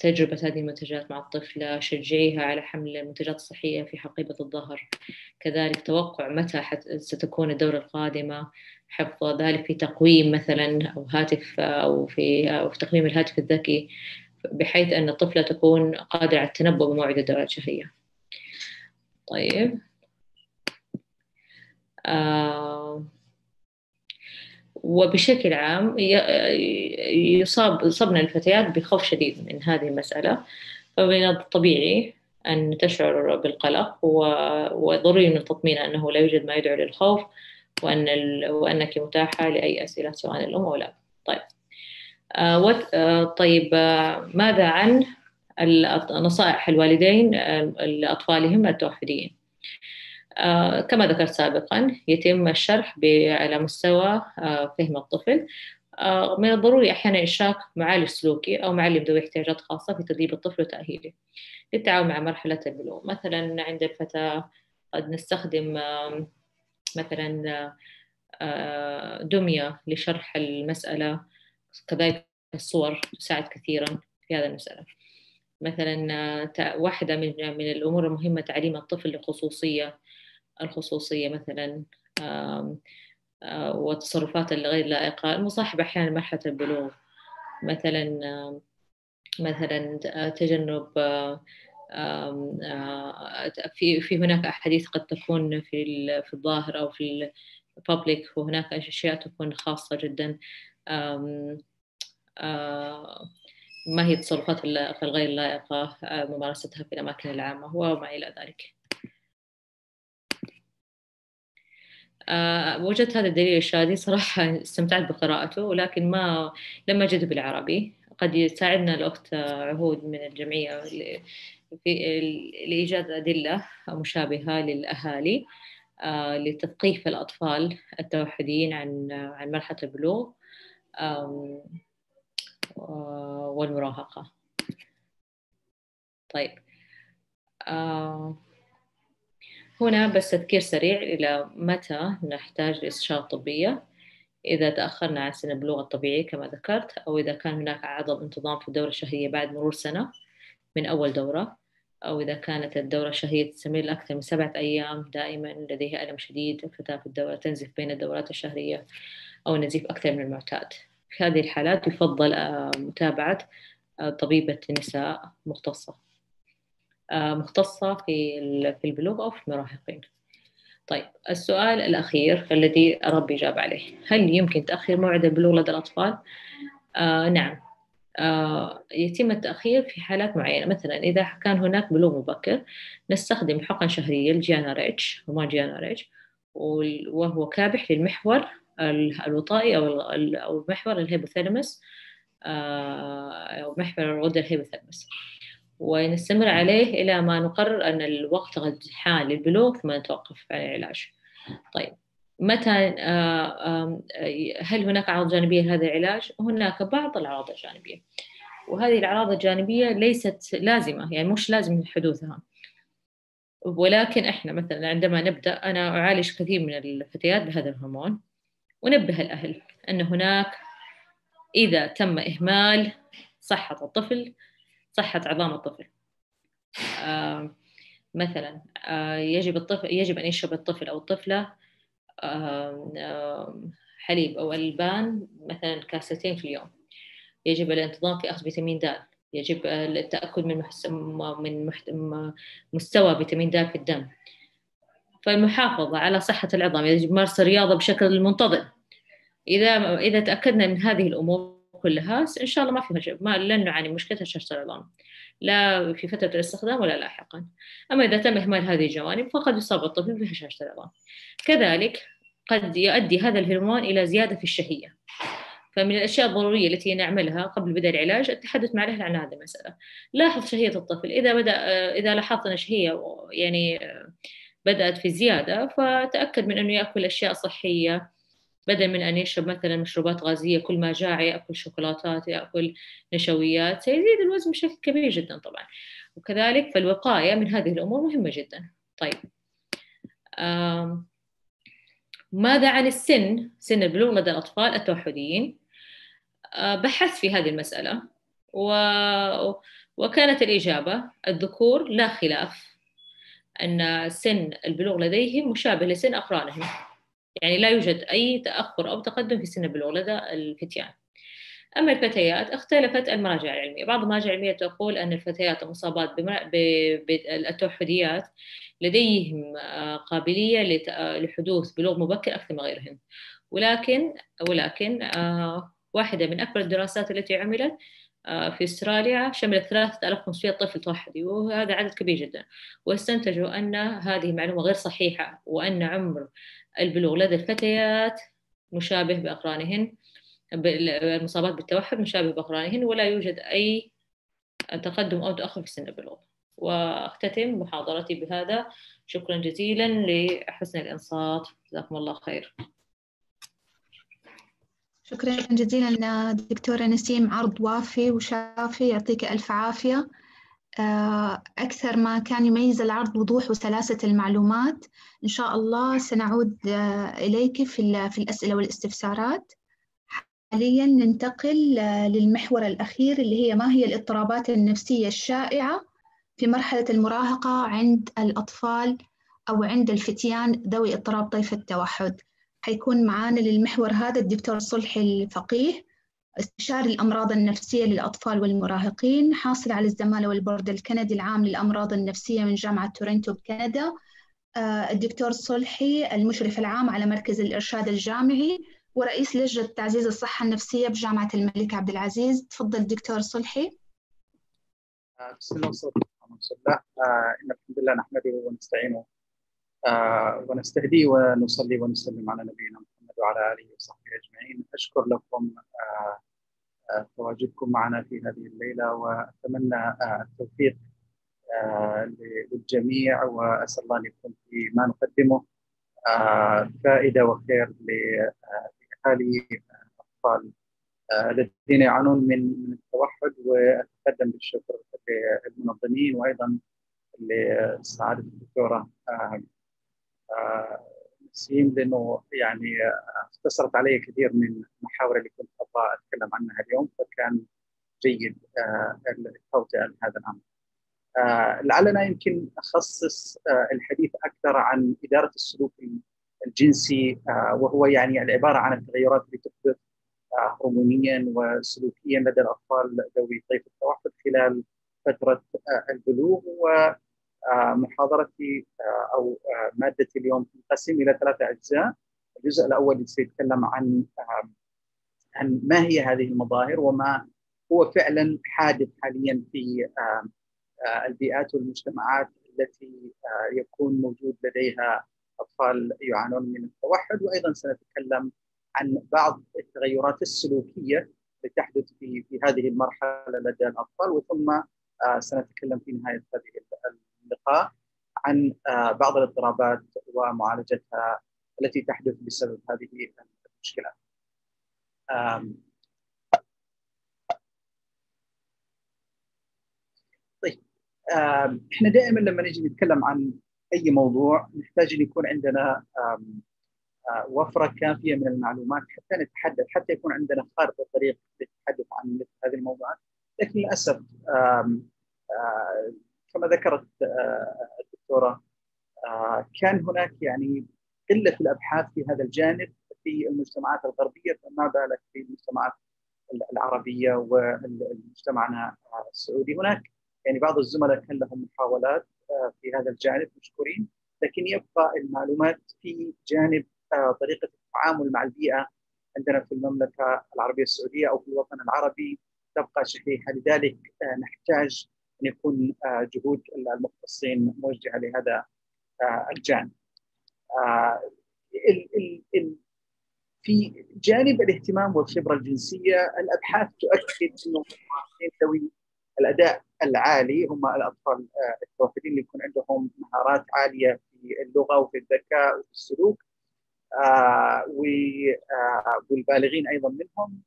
تجربة هذه المنتجات مع الطفلة، شجعيها على حمل المنتجات الصحية في حقيبة الظهر، كذلك توقع متى ستكون الدورة القادمة، حفظ ذلك في تقويم مثلا أو هاتف أو في, أو في تقويم الهاتف الذكي، بحيث أن الطفلة تكون قادرة على التنبؤ بموعد الدورة الشهرية. طيب آه. وبشكل عام يصاب يصابنا الفتيات بخوف شديد من هذه المسألة، فمن الطبيعي أن تشعر بالقلق، وضروري من التطمين أنه لا يوجد ما يدعو للخوف، وأن وأنك متاحة لأي أسئلة سواء الأم أو الأب. طيب آه طيب آه ماذا عن نصائح الوالدين لأطفالهم التوحديين؟ آه كما ذكرت سابقا يتم الشرح على مستوى آه فهم الطفل. آه من الضروري أحيانا إشراك معالج سلوكي أو معلم ذوي احتياجات خاصة في تدريب الطفل وتأهيله للتعاون مع مرحلة البلوغ. مثلا عند الفتاة قد نستخدم آه مثلا آه دمية لشرح المسألة، كذلك الصور تساعد كثيرا في هذا المسألة. مثلا واحدة من من الأمور المهمة تعليم الطفل الخصوصية الخصوصية مثلا والتصرفات الغير لائقة المصاحبة أحيانا مرحلة البلوغ، مثلا مثلا تجنب في في هناك أحاديث قد تكون في في الظاهر أو في البابليك، وهناك أشياء تكون خاصة جدا ما هي التصرفات الغير لائقة ممارستها في الأماكن العامة وما إلى ذلك. أه وجدت هذا الدليل الشادي صراحة، استمتعت بقراءته، ولكن ما لما جده بالعربي قد يساعدنا الأخت عهود من الجمعية لإيجاد أدلة مشابهة للأهالي أه لتثقيف الأطفال التوحديين عن عن مرحلة البلوغ أه والمراهقة. طيب أه هنا بس تذكير سريع إلى متى نحتاج لاستشارة طبية: إذا تأخرنا عن سن البلوغ الطبيعي كما ذكرت، أو إذا كان هناك عدم انتظام في الدورة الشهرية بعد مرور سنة من أول دورة، أو إذا كانت الدورة الشهرية تستمر أكثر من سبعة أيام دائما، لديها ألم شديد، الفتاة في الدورة تنزف بين الدورات الشهرية أو نزيف أكثر من المعتاد. في هذه الحالات يفضل متابعة طبيبة نساء مختصة مختصة في البلوغ أو في المراهقين. طيب السؤال الأخير الذي رب يجاب عليه: هل يمكن تأخير موعد البلوغ لدى الأطفال؟ آه نعم، آه يتم التأخير في حالات معينة. مثلا إذا كان هناك بلوغ مبكر نستخدم حقن شهرية الجيانا ريتش، هرمون جيانا ريتش، وهو كابح للمحور الوطائي أو محور الهيبوثالاموس أو محور الغدة الهيبوثالاموس، ونستمر عليه إلى ما نقرر أن الوقت قد حان للبلوغ ثم نتوقف عن العلاج. طيب متى هل هناك عوارض جانبية لهذا العلاج؟ هناك بعض العوارض الجانبية، وهذه الأعراض الجانبية ليست لازمة، يعني مش لازم حدوثها. ولكن إحنا مثلا عندما نبدأ، أنا أعالج كثير من الفتيات بهذا الهرمون، ونبه الأهل أن هناك إذا تم إهمال صحة الطفل، صحة عظام الطفل، آه مثلا آه يجب الطفل يجب أن يشرب الطفل أو الطفلة آه آه حليب أو ألبان مثلا كاستين في اليوم. يجب الانتظام في أخذ فيتامين د، يجب التأكد من من مستوى فيتامين د في الدم. فالمحافظة على صحة العظام، يجب مارس الرياضة بشكل منتظم. إذا إذا تأكدنا من هذه الأمور كلها إن شاء الله ما في ما لن نعاني مشكلة هشاشة العظام، لا في فترة الاستخدام ولا لاحقا. أما إذا تم إهمال هذه الجوانب فقد يصاب الطفل بهشاشة العظام. كذلك قد يؤدي هذا الهرمون إلى زيادة في الشهية. فمن الأشياء الضرورية التي نعملها قبل بدء العلاج التحدث مع الأهل عن هذه المسألة. لاحظ شهية الطفل، إذا بدأ إذا لاحظت أن شهية يعني بدأت في زيادة، فتأكد من أنه يأكل أشياء صحية بدل من أن يشرب مثلا مشروبات غازية. كل ما جاع يأكل شوكولاتات، يأكل نشويات، سيزيد الوزن بشكل كبير جدا طبعا. وكذلك فالوقاية من هذه الأمور مهمة جدا. طيب ماذا عن السن، سن البلوغ لدى الأطفال التوحديين؟ بحثت في هذه المسألة و... وكانت الإجابة الذكور لا خلاف أن سن البلوغ لديهم مشابه لسن أقرانهم، يعني لا يوجد أي تأخر أو تقدم في سن البلوغ لدى الفتيان. أما الفتيات اختلفت المراجع العلمية. بعض المراجع العلمية تقول أن الفتيات المصابات بالتوحديات لديهم قابلية لحدوث بلوغ مبكر أكثر من غيرهم، ولكن ولكن واحدة من أكبر الدراسات التي عملت في أستراليا شملت ثلاثة آلاف وخمسمئة طفل توحدي، وهذا عدد كبير جدا، واستنتجوا أن هذه معلومة غير صحيحة، وأن عمر البلوغ لدى الفتيات مشابه بأقرانهن، المصابات بالتوحد مشابه بأقرانهن، ولا يوجد أي تقدم أو تأخر في سن البلوغ. وأختتم محاضرتي بهذا. شكرا جزيلا لحسن الإنصات، جزاكم الله خير. شكرا جزيلا دكتورة نسيم، عرض وافي وشافي، يعطيك ألف عافية. أكثر ما كان يميز العرض وضوح وسلاسة المعلومات. إن شاء الله سنعود إليك في الأسئلة والاستفسارات. حاليا ننتقل للمحور الأخير اللي هي ما هي الاضطرابات النفسية الشائعة في مرحلة المراهقة عند الأطفال أو عند الفتيان ذوي اضطراب طيف التوحد. حيكون معانا للمحور هذا الدكتور صلحي الفقيه، استشاري الأمراض النفسية للأطفال والمراهقين، حاصل على الزمالة والبورد الكندي العام للأمراض النفسية من جامعة تورنتو بكندا. الدكتور صلحي المشرف العام على مركز الإرشاد الجامعي ورئيس لجنة تعزيز الصحة النفسية بجامعة الملك عبد العزيز. تفضل دكتور صلحي. بسم الله والرحمن الرحيم، إن الحمد لله نحمده ونستعينه ونستهديه ونصلي ونسلم على نبينا محمد وعلى آله وصحبه أجمعين. أشكر لكم تواجدكم معنا في هذه الليلة، وأتمنى التوفيق للجميع، وأسأل الله أن يكون في ما نقدمه فائدة وخير لأهالي الأطفال الذين يعانون من التوحد. وأتقدم بالشكر للمنظمين وأيضا لسعادة الدكتورة نسيم، لأنه يعني اختصرت علي كثير من المحاور اللي كنت أبغى أتكلم عنها اليوم، فكان جيد التوجيه عن هذا الأمر. لعلنا يمكن أخصص الحديث أكثر عن إدارة السلوك الجنسي، وهو يعني العبارة عن التغيرات اللي تحدث هرمونيا وسلوكيا لدى الأطفال ذوي طيف التوحد خلال فترة البلوغ. ومحاضرتي أو مادتي اليوم تنقسم إلى ثلاثة أجزاء. الجزء الأول سيتكلم عن عن ما هي هذه المظاهر وما هو فعلا حادث حاليا في البيئات والمجتمعات التي يكون موجود لديها أطفال يعانون من التوحد، وأيضا سنتكلم عن بعض التغيرات السلوكية التي تحدث في في هذه المرحلة لدى الأطفال. وثم سنتكلم في نهاية هذه اللقاء عن بعض الاضطرابات ومعالجتها التي تحدث بسبب هذه المشكلات. احنا دائما لما نجي نتكلم عن اي موضوع نحتاج ان يكون عندنا وفره كافيه من المعلومات حتى نتحدث، حتى يكون عندنا خارطه طريق للتحدث عن مثل هذه الموضوعات. لكن للاسف كما ذكرت الدكتوره كان هناك يعني قله الابحاث في هذا الجانب في المجتمعات الغربيه، فما بالك في المجتمعات العربيه ومجتمعنا السعودي. هناك يعني بعض الزملاء كان لهم محاولات في هذا الجانب مشكورين، لكن يبقى المعلومات في جانب طريقه التعامل مع البيئه عندنا في المملكه العربيه السعوديه او في الوطن العربي تبقى شحيحه، لذلك نحتاج ان يكون جهود المختصين موجهه لهذا الجانب. في جانب الاهتمام والخبره الجنسيه، الابحاث تؤكد انه المواطنين ذوي الاداء العالي هم الاطفال التوحدين اللي يكون عندهم مهارات عاليه في اللغه وفي الذكاء وفي السلوك، والبالغين ايضا منهم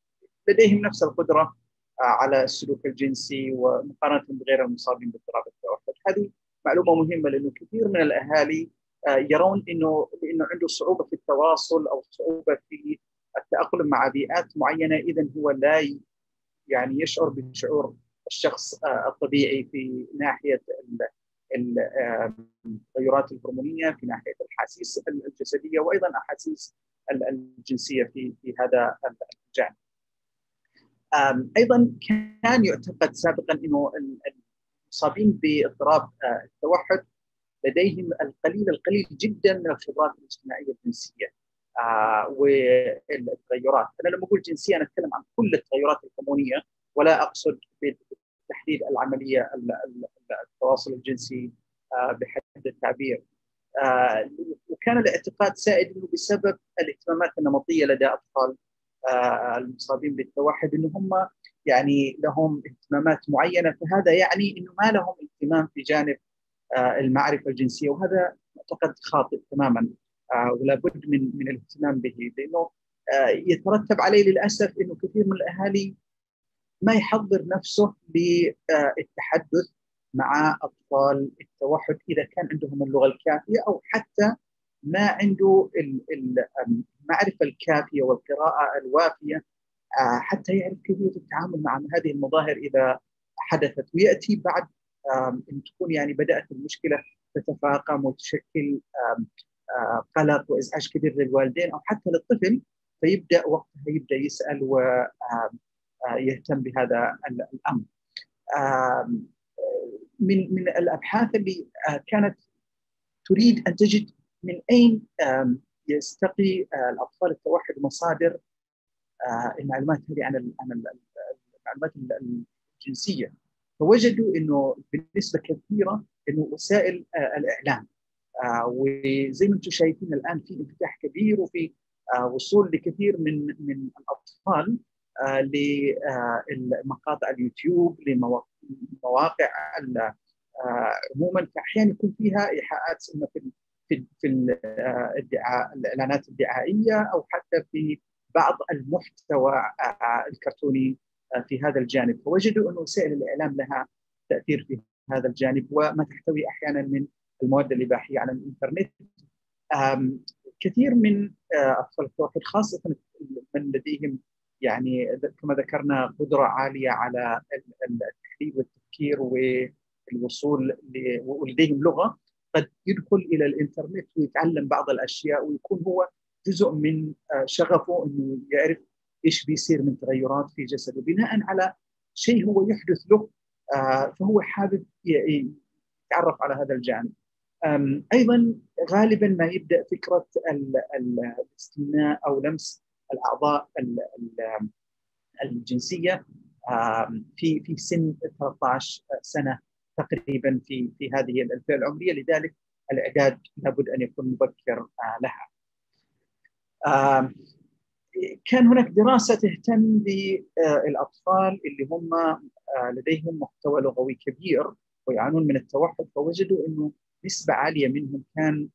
لديهم نفس القدره على السلوك الجنسي ومقارنه بغير المصابين باضطراب التوحد. هذه معلومه مهمه لانه كثير من الاهالي يرون انه لانه عنده صعوبه في التواصل او صعوبه في التاقلم مع بيئات معينه، اذا هو لا يعني يشعر بشعور الشخص الطبيعي في ناحيه التغيرات الهرمونيه، في ناحيه الاحاسيس الجسديه وايضا الاحاسيس الجنسيه في في هذا الجانب. ايضا كان يعتقد سابقا انه المصابين باضطراب التوحد لديهم القليل القليل جدا من الخبرات الاجتماعيه الجنسيه آه والتغيرات. انا لما اقول جنسيه انا اتكلم عن كل التغيرات الهرمونيه، ولا اقصد بتحديد العمليه التواصل الجنسي آه بحد التعبير. آه وكان الاعتقاد سائد انه بسبب الاهتمامات النمطيه لدى اطفال آه المصابين بالتوحد ان هم يعني لهم اهتمامات معينه، فهذا يعني انه ما لهم اهتمام في جانب المعرفه الجنسيه، وهذا اعتقد خاطئ تماما ولا بد من من الاهتمام به، لانه يترتب عليه للاسف انه كثير من الاهالي ما يحضر نفسه للتحدث مع اطفال التوحد اذا كان عندهم اللغه الكافيه او حتى ما عنده المعرفه الكافيه والقراءه الوافيه حتى يعرف كيف التعامل مع هذه المظاهر اذا حدثت، وياتي بعد ان تكون يعني بدات المشكله تتفاقم وتشكل قلق وازعاج كبير للوالدين او حتى للطفل، فيبدا وقتها يبدا يسال ويهتم بهذا الامر. من من الابحاث اللي كانت تريد ان تجد من اين يستقي الاطفال التوحد مصادر المعلومات هذه عن المعلومات الجنسيه، فوجدوا انه بنسبه كبيره انه وسائل آه الاعلام، آه وزي ما انتم شايفين الان في انفتاح كبير وفي آه وصول لكثير من من الاطفال آه لمقاطع اليوتيوب، لمواقع آه عموما، فاحيانا يكون فيها ايحاءات اما في في, في الدعاء الاعلانات الدعائيه او حتى في بعض المحتوى آه الكرتوني في هذا الجانب، فوجدوا أن وسائل الإعلام لها تأثير في هذا الجانب وما تحتوي أحياناً من المواد الإباحية على الإنترنت. كثير من أطفال التوحد خاصة من لديهم يعني كما ذكرنا قدرة عالية على التحليل والتفكير والوصول، ولديهم لغة، قد يدخل إلى الإنترنت ويتعلم بعض الأشياء ويكون هو جزء من شغفه أنه يعرف ايش بيصير من تغيرات في جسده بناء على شيء هو يحدث له، فهو حابب يتعرف على هذا الجانب. ايضا غالبا ما يبدا فكره الاستمناء او لمس الاعضاء الجنسيه في في سن ثلاثة عشر سنه تقريبا في في هذه الفئه العمريه، لذلك الاعداد لابد ان يكون مبكر لها. كان هناك دراسة تهتم بالأطفال اللي هم لديهم محتوى لغوي كبير ويعانون من التوحد، فوجدوا أنه نسبة عالية منهم كان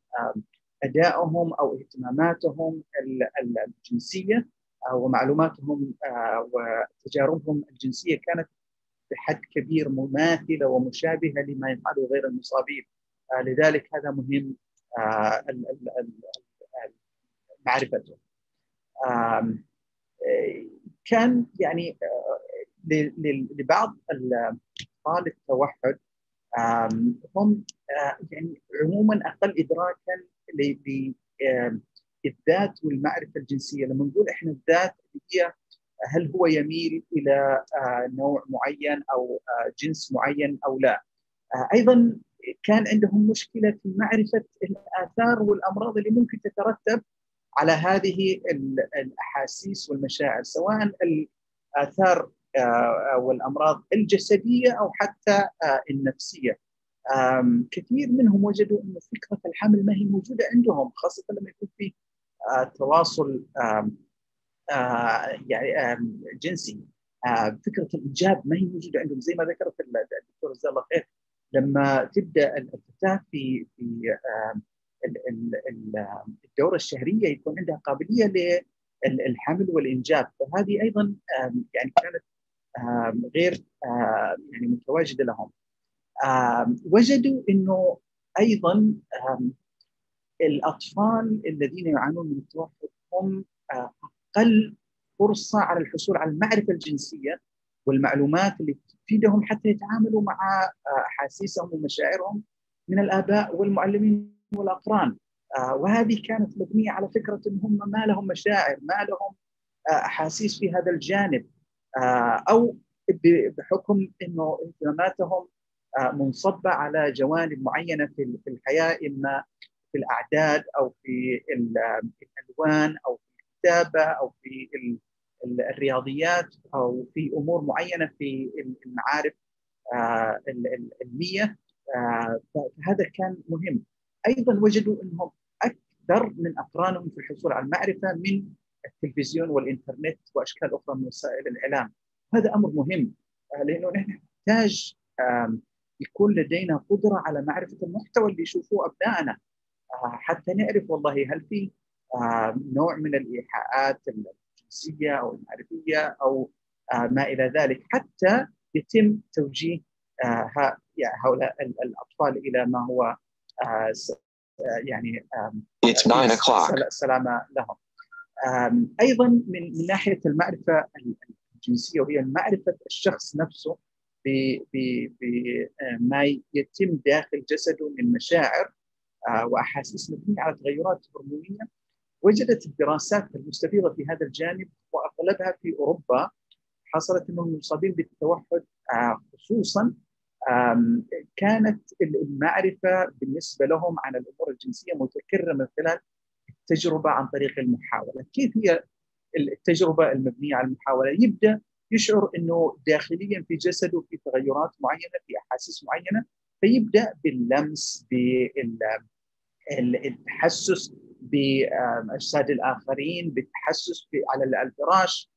أدائهم أو اهتماماتهم الجنسية ومعلوماتهم وتجاربهم الجنسية كانت بحد كبير مماثلة ومشابهة لما يفعله غير المصابين. لذلك هذا مهم معرفته. كان يعني لبعض أطفال التوحد هم يعني عموما أقل إدراكا للذات والمعرفة الجنسية. لما نقول إحنا الذات هي هل هو يميل إلى نوع معين أو جنس معين أو لا. أيضا كان عندهم مشكلة في معرفة الآثار والأمراض اللي ممكن تترتب على هذه الأحاسيس والمشاعر، سواء الآثار والأمراض الجسدية أو حتى النفسية. كثير منهم وجدوا أن فكرة الحمل ما هي موجودة عندهم، خاصة لما يكون في تواصل يعني جنسي. فكرة الإنجاب ما هي موجودة عندهم، زي ما ذكرت الدكتور جزاه الله خير، لما تبدأ الفتاة في في الدورة الشهرية يكون عندها قابلية للحمل والإنجاب، فهذه أيضا يعني كانت غير يعني متواجدة لهم. وجدوا إنه أيضا الأطفال الذين يعانون من التوحد هم أقل فرصة على الحصول على المعرفة الجنسية والمعلومات اللي تفيدهم حتى يتعاملوا مع أحاسيسهم ومشاعرهم من الآباء والمعلمين والأقران. وهذه كانت مبنية على فكرة أنهم ما لهم مشاعر، ما لهم أحاسيس في هذا الجانب، أو بحكم أنه اهتماماتهم منصبة على جوانب معينة في الحياة، إما في الأعداد أو في الألوان أو في الكتابة أو في الرياضيات أو في أمور معينة في المعارف العلمية. فهذا كان مهم. أيضا وجدوا أنهم أكثر من أقرانهم في الحصول على المعرفة من التلفزيون والإنترنت وأشكال أخرى من وسائل الإعلام. هذا أمر مهم، لأنه نحن نحتاج يكون لدينا قدرة على معرفة المحتوى اللي يشوفوه أبنائنا، حتى نعرف والله هل في نوع من الإيحاءات الجنسية أو المعرفية أو ما إلى ذلك، حتى يتم توجيه هؤلاء الأطفال إلى ما هو يعني سلامة لهم. أيضا من ناحية المعرفة الجنسية، وهي معرفة الشخص نفسه بما يتم داخل جسده من مشاعر وأحاسيس مبنية على تغيرات هرمونية، وجدت الدراسات المستفيضة في هذا الجانب وأغلبها في أوروبا حصلت أن المصابين بالتوحد خصوصا كانت المعرفة بالنسبة لهم عن الأمور الجنسية متكررة من خلال التجربة عن طريق المحاولة. كيف هي التجربة المبنية على المحاولة؟ يبدأ يشعر أنه داخليا في جسده في تغيرات معينة، في أحاسيس معينة، فيبدأ باللمس، بالتحسس بأجساد الآخرين، بالتحسس على الفراش،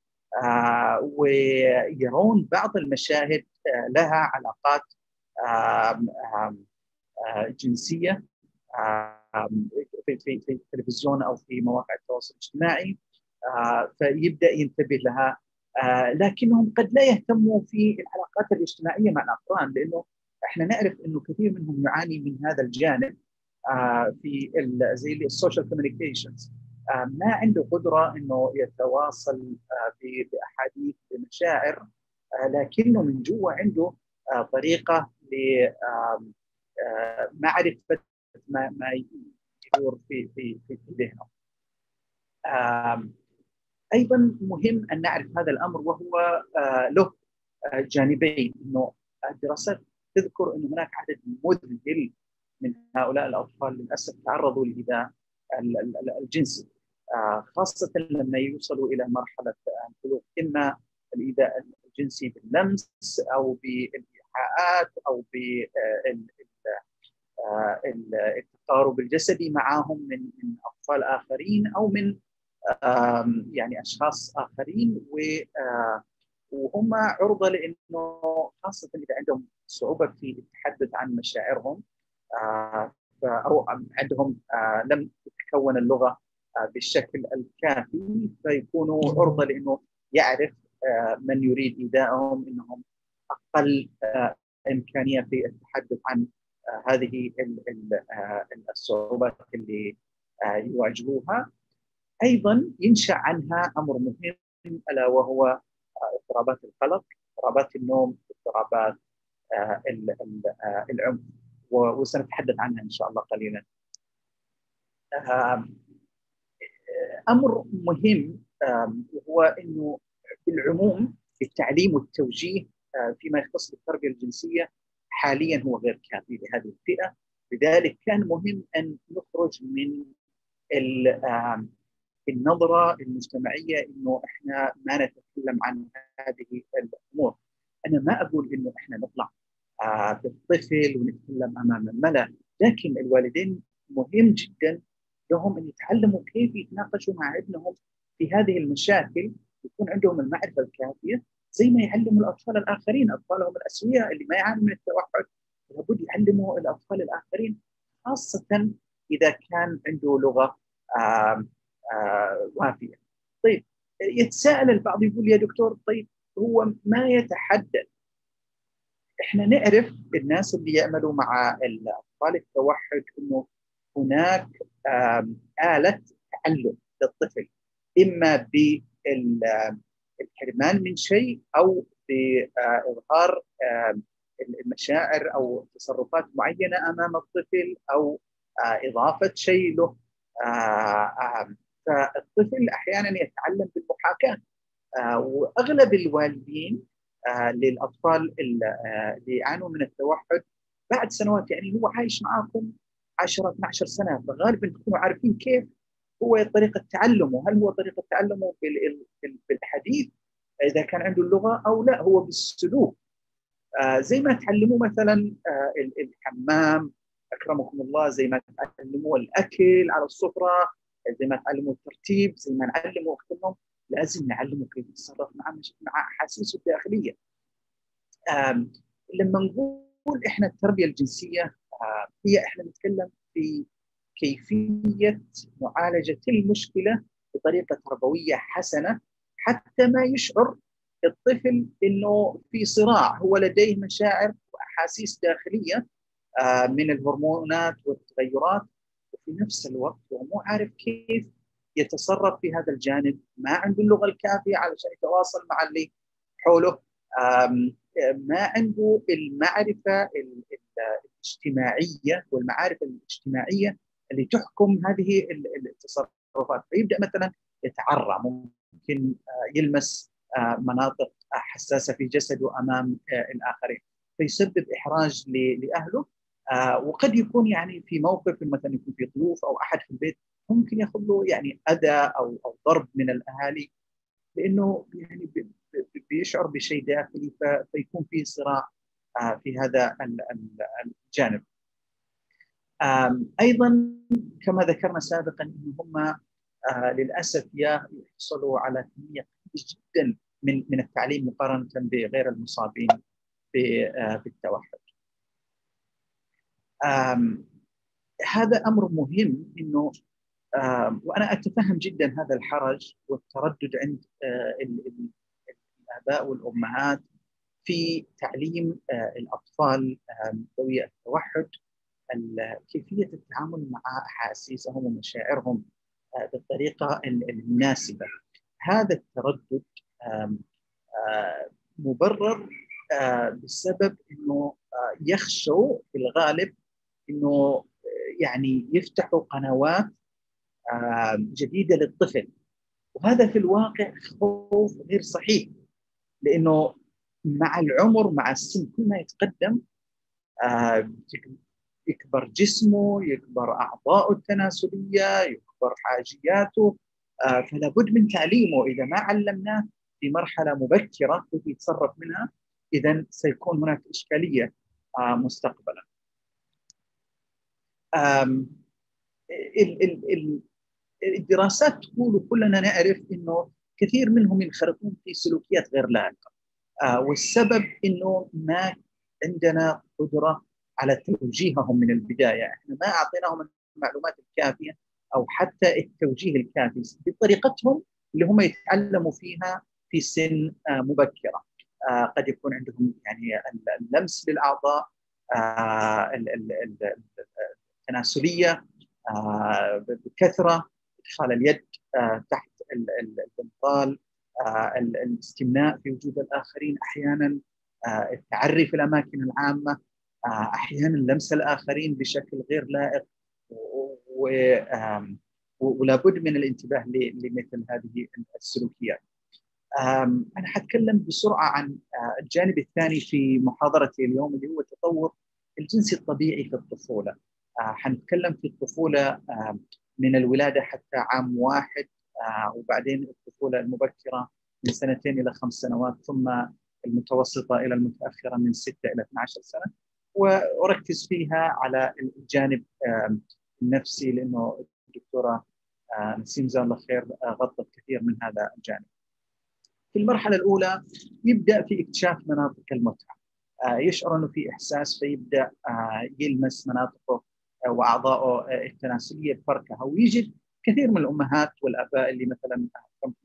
ويرون بعض المشاهد لها علاقات جنسية في التلفزيون أو في مواقع التواصل الاجتماعي، فيبدأ ينتبه لها. لكنهم قد لا يهتموا في العلاقات الاجتماعية مع الأقران، لأنه احنا نعرف أنه كثير منهم يعاني من هذا الجانب في زي السوشيال كوميونيكيشنز، ما عنده قدرة أنه يتواصل بأحاديث بمشاعر، لكنه من جوا عنده طريقة لمعرفة ما يدور في في في ذهنه. أيضا مهم أن نعرف هذا الأمر، وهو له جانبين، أنه الدراسات تذكر أن هناك عدد مذهل من هؤلاء الأطفال للأسف تعرضوا للإيذاء الجنسي، خاصة لما يوصلوا إلى مرحلة البلوغ، إما الإيذاء الجنسي باللمس أو بالإيحاءات أو بالتقارب الجسدي معهم من أطفال آخرين أو من يعني أشخاص آخرين، وهم عرضة لأنه خاصة إذا عندهم صعوبة في التحدث عن مشاعرهم أو عندهم لم تتكون اللغة بالشكل الكافي، فيكونوا عرضة لأنه يعرف من يريد إيذائهم أنهم اقل امكانيه في التحدث عن هذه الصعوبات اللي يواجهوها. ايضا ينشا عنها امر مهم الا وهو اضطرابات القلق، اضطرابات النوم، اضطرابات العمق، وسنتحدث عنها ان شاء الله قليلا. امر مهم وهو انه بالعموم التعليم والتوجيه فيما يختص بالتربيه الجنسيه حاليا هو غير كافي لهذه الفئه، لذلك كان مهم ان نخرج من النظره المجتمعيه انه احنا ما نتكلم عن هذه الامور. انا ما اقول انه احنا نطلع بالطفل ونتكلم امام الملأ، لكن الوالدين مهم جدا لهم ان يتعلموا كيف يتناقشوا مع ابنهم في هذه المشاكل، يكون عندهم المعرفه الكافيه زي ما يعلموا الاطفال الاخرين، اطفالهم الاسوياء اللي ما يعانوا من التوحد لابد يعلموا الاطفال الاخرين، خاصه اذا كان عنده لغه آآ آآ وافيه. طيب يتساءل البعض يقول يا دكتور طيب هو ما يتحدث، احنا نعرف الناس اللي يعملوا مع الاطفال التوحد انه هناك آلة تعلم للطفل اما بالحرمان من شيء او باظهار المشاعر او تصرفات معينه امام الطفل او اضافه شيء له. فالطفل احيانا يتعلم بالمحاكاه، واغلب الوالدين للاطفال اللي يعانوا من التوحد بعد سنوات، يعني هو عايش معاكم عشرة اثنتي عشرة سنه، فغالبا تكونوا عارفين كيف هو طريقه تعلمه، هل هو طريقه تعلمه بالحديث اذا كان عنده اللغه او لا، هو بالسلوك. آه زي ما تعلموه مثلا آه الحمام اكرمكم الله، زي ما تعلموه الاكل على السفره، زي ما تعلموه الترتيب، زي ما نعلمه وقت النوم، لازم نعلمه كيف يتصرف مع مع احاسيسه الداخليه. آه لما نقول احنا التربيه الجنسيه هي احنا نتكلم في كيفية معالجة المشكلة بطريقة تربوية حسنة حتى ما يشعر الطفل انه في صراع، هو لديه مشاعر واحاسيس داخلية من الهرمونات والتغيرات، وفي نفس الوقت هو مو عارف كيف يتصرف في هذا الجانب، ما عنده اللغة الكافية علشان يتواصل مع اللي حوله، ما عنده المعرفة الاجتماعية والمعارف الاجتماعية اللي تحكم هذه التصرفات، فيبدأ مثلا يتعرى، ممكن يلمس مناطق حساسة في جسده أمام الآخرين فيسبب إحراج لأهله، وقد يكون يعني في موقف مثلا يكون في ضيوف أو أحد في البيت ممكن يأخذ له يعني أذى أو أو ضرب من الأهالي، لأنه يعني بيشعر بشيء داخلي فيكون في صراع في هذا الجانب. أيضا كما ذكرنا سابقا أن هم للأسف يحصلوا على كمية كبيرة جدا من من التعليم مقارنة بغير المصابين بالتوحد. هذا أمر مهم، إنه وأنا أتفهم جدا هذا الحرج والتردد عند الآباء والأمهات في تعليم الأطفال ذوي التوحد كيفية التعامل مع أحاسيسهم ومشاعرهم بالطريقة المناسبة. هذا التردد مبرر بسبب أنه يخشوا في الغالب أنه يعني يفتحوا قنوات جديدة للطفل، وهذا في الواقع خوف غير صحيح، لأنه مع العمر مع السن كل ما يتقدم يكبر جسمه، يكبر أعضاءه التناسلية، يكبر حاجياته، فلا بد من تعليمه. إذا ما علمناه في مرحلة مبكرة كيف يتصرف منها، إذا سيكون هناك إشكالية مستقبلا. الدراسات تقول وكلنا نعرف إنه كثير منهم ينخرطون في سلوكيات غير لائقة، والسبب إنه ما عندنا قدرة على توجيههم من البداية، احنا ما أعطيناهم المعلومات الكافية أو حتى التوجيه الكافي بطريقتهم اللي هم يتعلموا فيها في سن مبكرة. قد يكون عندهم يعني اللمس للاعضاء، التناسليه، بكثره ادخال اليد تحت البنطال، الاستمناء في وجود الاخرين احيانا، التعري في الاماكن العامه، احيانا لمس الاخرين بشكل غير لائق، ولا بد من الانتباه لمثل هذه السلوكيات. انا حتكلم بسرعه عن الجانب الثاني في محاضرتي اليوم اللي هو التطور الجنسي الطبيعي في الطفوله. حنتكلم في الطفوله من الولاده حتى عام واحد، وبعدين الطفوله المبكره من سنتين الى خمس سنوات، ثم المتوسطه الى المتاخره من سته الى اثنتي عشرة سنه، واركز فيها على الجانب النفسي لانه الدكتوره نسيم جزاها الله خير غطت كثير من هذا الجانب. في المرحله الاولى يبدا في اكتشاف مناطق المتعه، يشعر انه في احساس فيبدا يلمس مناطقه واعضائه التناسليه الفركه، ويجد كثير من الامهات والاباء اللي مثلا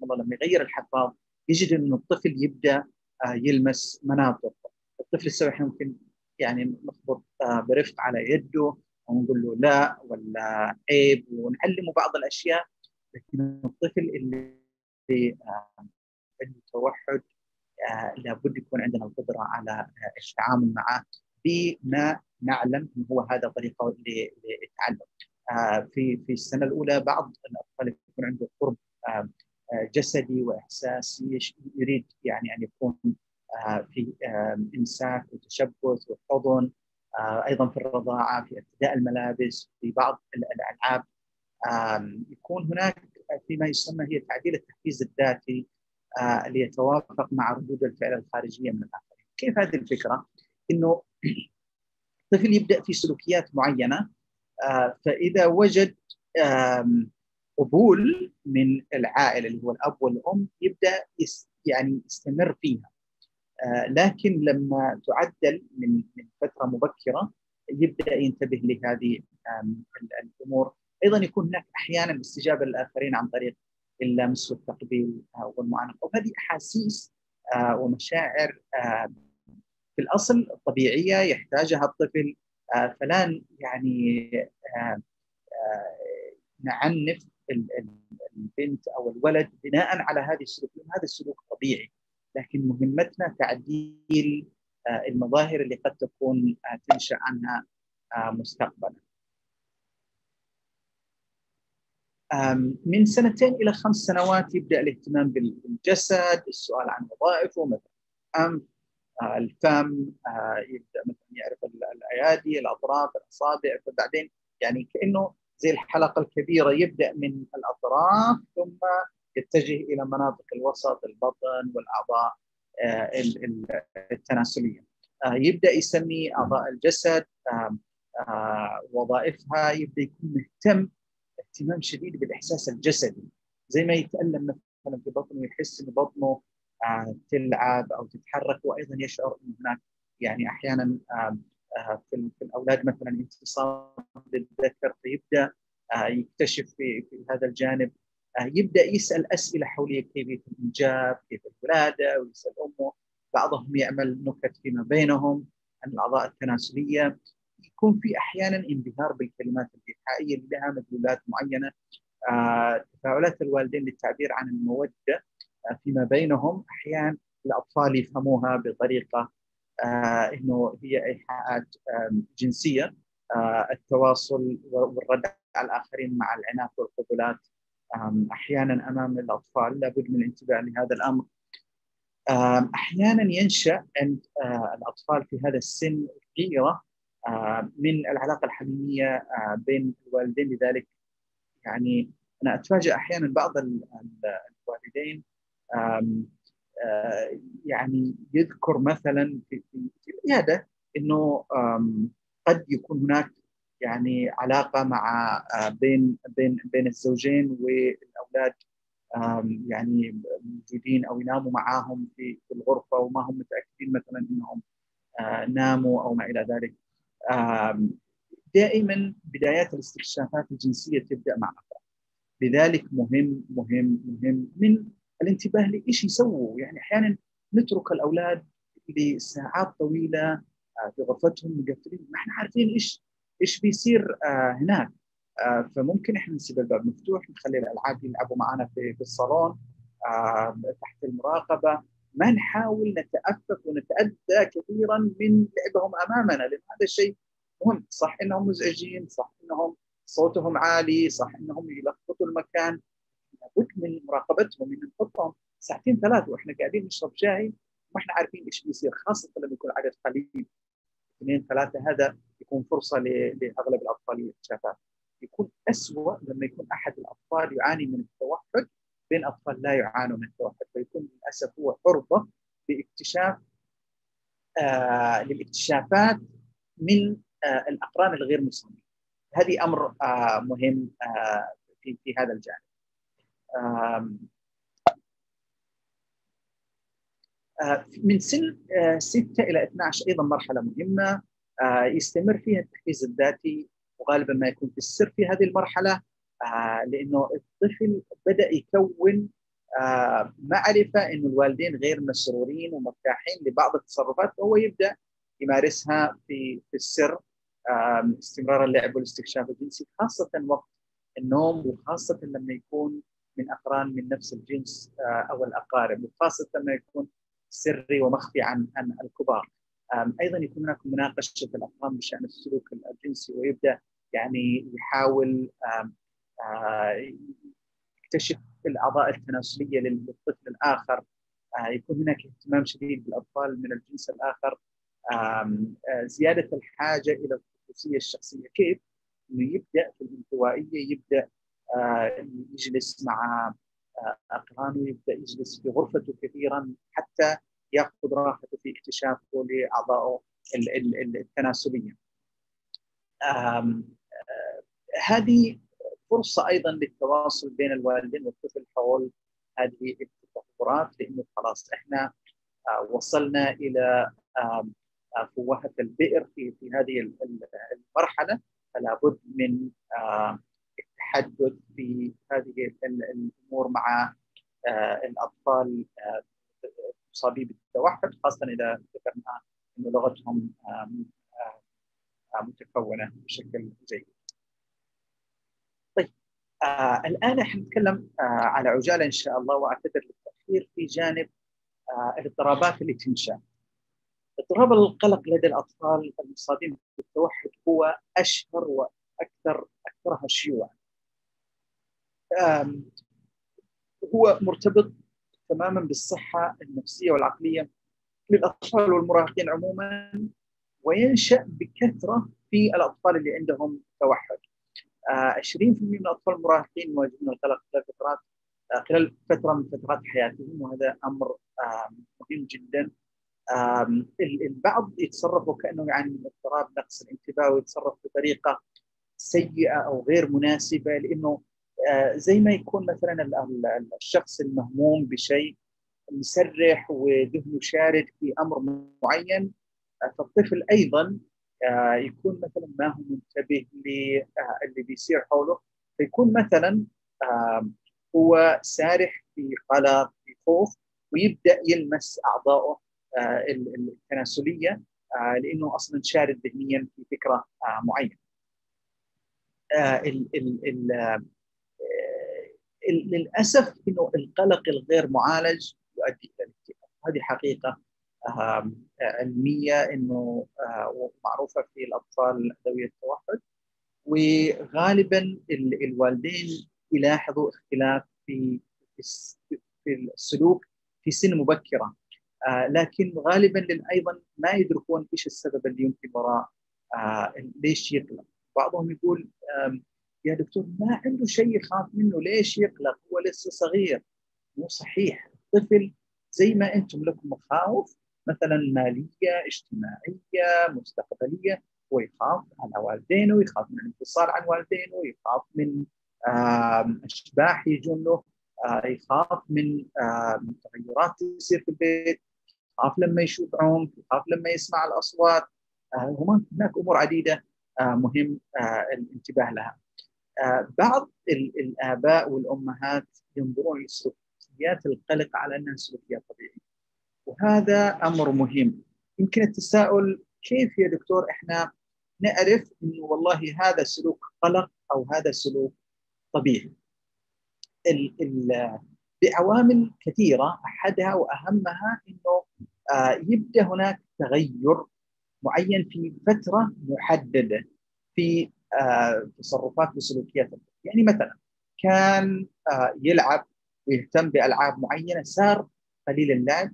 لما يغير الحفاظ يجد انه الطفل يبدا يلمس مناطق. الطفل السويحي ممكن يعني نخبط برفق على يده ونقول له لا ولا عيب ونعلمه بعض الاشياء، لكن الطفل اللي عنده توحد لابد يكون عندنا القدره على التعامل معه بما نعلم انه هو هذا طريقه للتعلم. في في السنه الاولى بعض الاطفال يكون عنده قرب جسدي واحساس يريد يعني ان يكون في امساك وتشبث والحضن، ايضا في الرضاعه، في ارتداء الملابس، في بعض الالعاب. يكون هناك فيما يسمى هي تعديل التحفيز الذاتي ليتوافق مع ردود الفعل الخارجيه من الاخرين. كيف هذه الفكره؟ انه الطفل يبدا في سلوكيات معينه، فاذا وجد قبول من العائله اللي هو الاب والام يبدا يعني يستمر فيها، لكن لما تعدل من فتره مبكره يبدا ينتبه لهذه الامور. ايضا يكون هناك احيانا استجابه للاخرين عن طريق اللمس والتقبيل والمعانقه، وهذه احاسيس ومشاعر في الاصل طبيعيه يحتاجها الطفل، فلا يعني نعنف البنت او الولد بناء على هذه السلوكيات. هذا السلوك طبيعي، لكن مهمتنا تعديل المظاهر اللي قد تكون تنشأ عنها مستقبلا. من سنتين إلى خمس سنوات يبدأ الاهتمام بالجسد، السؤال عن وظائفه مثل الأنف، الفم، يبدأ مثلا يعرف الأيادي، الأطراف، الأصابع، فبعدين يعني كأنه زي الحلقة الكبيرة يبدأ من الأطراف ثم يتجه إلى مناطق الوسط، البطن والأعضاء التناسلية. يبدأ يسمي أعضاء الجسد وظائفها، يبدأ يكون مهتم اهتمام شديد بالإحساس الجسدي، زي ما يتألم مثلا في بطنه يحس إن بطنه تلعب أو تتحرك، وأيضا يشعر إن هناك يعني أحيانا في الأولاد مثلا انتصاب للذكر، فيبدأ يكتشف في هذا الجانب. يبدأ يسأل أسئلة حول كيفية الإنجاب، كيف الولادة، ويسأل أمه. بعضهم يعمل نكت فيما بينهم عن الأعضاء التناسلية. يكون في أحياناً انبهار بالكلمات الإيحائية اللي لها مدلولات معينة. تفاعلات الوالدين للتعبير عن المودة فيما بينهم، أحياناً الأطفال يفهموها بطريقة إنه هي إيحاءات جنسية. التواصل والرد على الآخرين مع العناف والقبلات أحياناً أمام الأطفال، لابد من الانتباه لهذا الأمر. أحياناً ينشأ عند الأطفال في هذا السن غيرة من العلاقة الحميمية بين الوالدين، لذلك يعني أنا أتفاجأ أحياناً بعض الوالدين يعني يذكر مثلاً في العيادة إنه قد يكون هناك يعني علاقه مع بين بين بين الزوجين والاولاد يعني موجودين او يناموا معاهم في الغرفه وما هم متاكدين مثلا انهم ناموا او ما الى ذلك. دائما بدايات الاستكشافات الجنسيه تبدا مع الافراد، لذلك مهم مهم مهم من الانتباه لايش يسووا. يعني احيانا نترك الاولاد لساعات طويله في غرفتهم مقفلين، ما احنا عارفين ايش ايش بيصير هناك. فممكن احنا نسيب الباب مفتوح، نخلي الالعاب يلعبوا معنا في الصالون تحت المراقبه، ما نحاول نتأفف ونتأذى كثيرا من لعبهم امامنا، لان هذا الشيء مهم. صح انهم مزعجين، صح انهم صوتهم عالي، صح انهم يلخبطوا المكان، لابد من مراقبتهم، من نحطهم ساعتين ثلاثه واحنا قاعدين نشرب شاي وما احنا عارفين ايش بيصير، خاصه لما يكون عدد قليل اثنين ثلاثه. هذا يكون فرصه لاغلب الاطفال يتشافى. يكون اسوء لما يكون احد الاطفال يعاني من التوحد بين اطفال لا يعانوا من التوحد، فيكون للاسف هو عرضه لاكتشاف آه للاكتشافات من آه الاقران الغير مسلمين. هذه امر آه مهم آه في في هذا الجانب. آه آه من سن آه ستة الى اثني عشر ايضا مرحله مهمه آه يستمر فيها التحفيز الذاتي، وغالبا ما يكون في السر في هذه المرحله آه لانه الطفل بدا يكون آه معرفه انه الوالدين غير مسرورين ومرتاحين لبعض التصرفات، فهو يبدا يمارسها في في السر، آه استمرار اللعب والاستكشاف الجنسي، خاصه وقت النوم، وخاصه لما يكون من اقران من نفس الجنس آه او الاقارب، وخاصه لما يكون سري ومخفي عن عن الكبار. آه ايضا يكون هناك مناقشه الاقران بشان السلوك الجنسي، ويبدا يعني يحاول آه آه يكتشف الأعضاء التناسلية للطفل الآخر. آه يكون هناك اهتمام شديد بالأطفال من الجنس الآخر. آه آه زيادة الحاجة إلى الخصوصية الشخصية، كيف؟ إنه يبدأ في الانطوائية، يبدأ آه يجلس مع آه أقرانه، يبدأ يجلس في غرفته كثيرا حتى يأخذ راحته في اكتشافه لأعضائه التناسلية. آه آه هذه فرصة أيضاً للتواصل بين الوالدين والطفل حول هذه التطورات، لأنه خلاص إحنا وصلنا إلى فوهة البئر في في هذه المرحلة، فلا بد من التحدث في هذه الأمور مع الأطفال المصابين بالتوحد، خاصة إذا ذكرنا أن لغتهم متكونة بشكل جيد. آه الآن احنا نتكلم آه على عجالة إن شاء الله، وأعتذر للتأخير في جانب آه الاضطرابات الاستنشاف. اضطراب القلق لدى الأطفال المصابين بالتوحد هو أشهر وأكثر أكثرها شيوعا. آه هو مرتبط تماما بالصحة النفسية والعقلية للأطفال والمراهقين عموما، وينشأ بكثرة في الأطفال اللي عندهم توحد. عشرين بالمئة من الاطفال المراهقين يواجهون القلق خلال فترات خلال فتره من فترات حياتهم، وهذا امر مهم جدا. البعض يتصرفوا كانه يعاني من اضطراب نقص الانتباه، ويتصرف بطريقه سيئه او غير مناسبه، لانه زي ما يكون مثلا الشخص المهموم بشيء مسرح وذهنه شارد في امر معين، فالطفل ايضا يكون مثلا ما هو منتبه للي بيصير حوله، فيكون مثلا هو سارح في قلق في خوف، ويبدا يلمس اعضائه التناسليه لانه اصلا شارد ذهنيا في فكره معينه. للاسف انه القلق الغير معالج يؤدي الى الاكتئاب، هذه حقيقه علمية إنه معروفة في الأطفال ذوي التوحد، وغالبا الوالدين يلاحظوا اختلاف في في السلوك في سن مبكرة، لكن غالبا أيضا ما يدركون إيش السبب اللي يمكن وراء ليش يقلق. بعضهم يقول يا دكتور ما عنده شيء يخاف منه، ليش يقلق؟ هو لسه صغير. مو صحيح، الطفل زي ما أنتم لكم مخاوف مثلا ماليه، اجتماعيه، مستقبليه، ويخاف على والدينه، ويخاف من الانفصال عن والدينه، ويخاف من اشباح يجونه، يخاف من تغيرات تصير في البيت، يخاف لما يشوف عمق، يخاف لما يسمع الاصوات. هناك امور عديده مهم الانتباه لها. بعض الاباء والامهات ينظرون لسلوكيات القلق على انها سلوكيات طبيعيه، وهذا أمر مهم. يمكن التساؤل كيف يا دكتور إحنا نعرف إنه والله هذا سلوك قلق أو هذا سلوك طبيعي؟ ال ال بعوامل كثيرة، أحدها وأهمها إنه آه يبدأ هناك تغير معين في فترة محددة في آه تصرفات وسلوكيات. يعني مثلا كان آه يلعب ويهتم بألعاب معينة، صار قليل اللعب،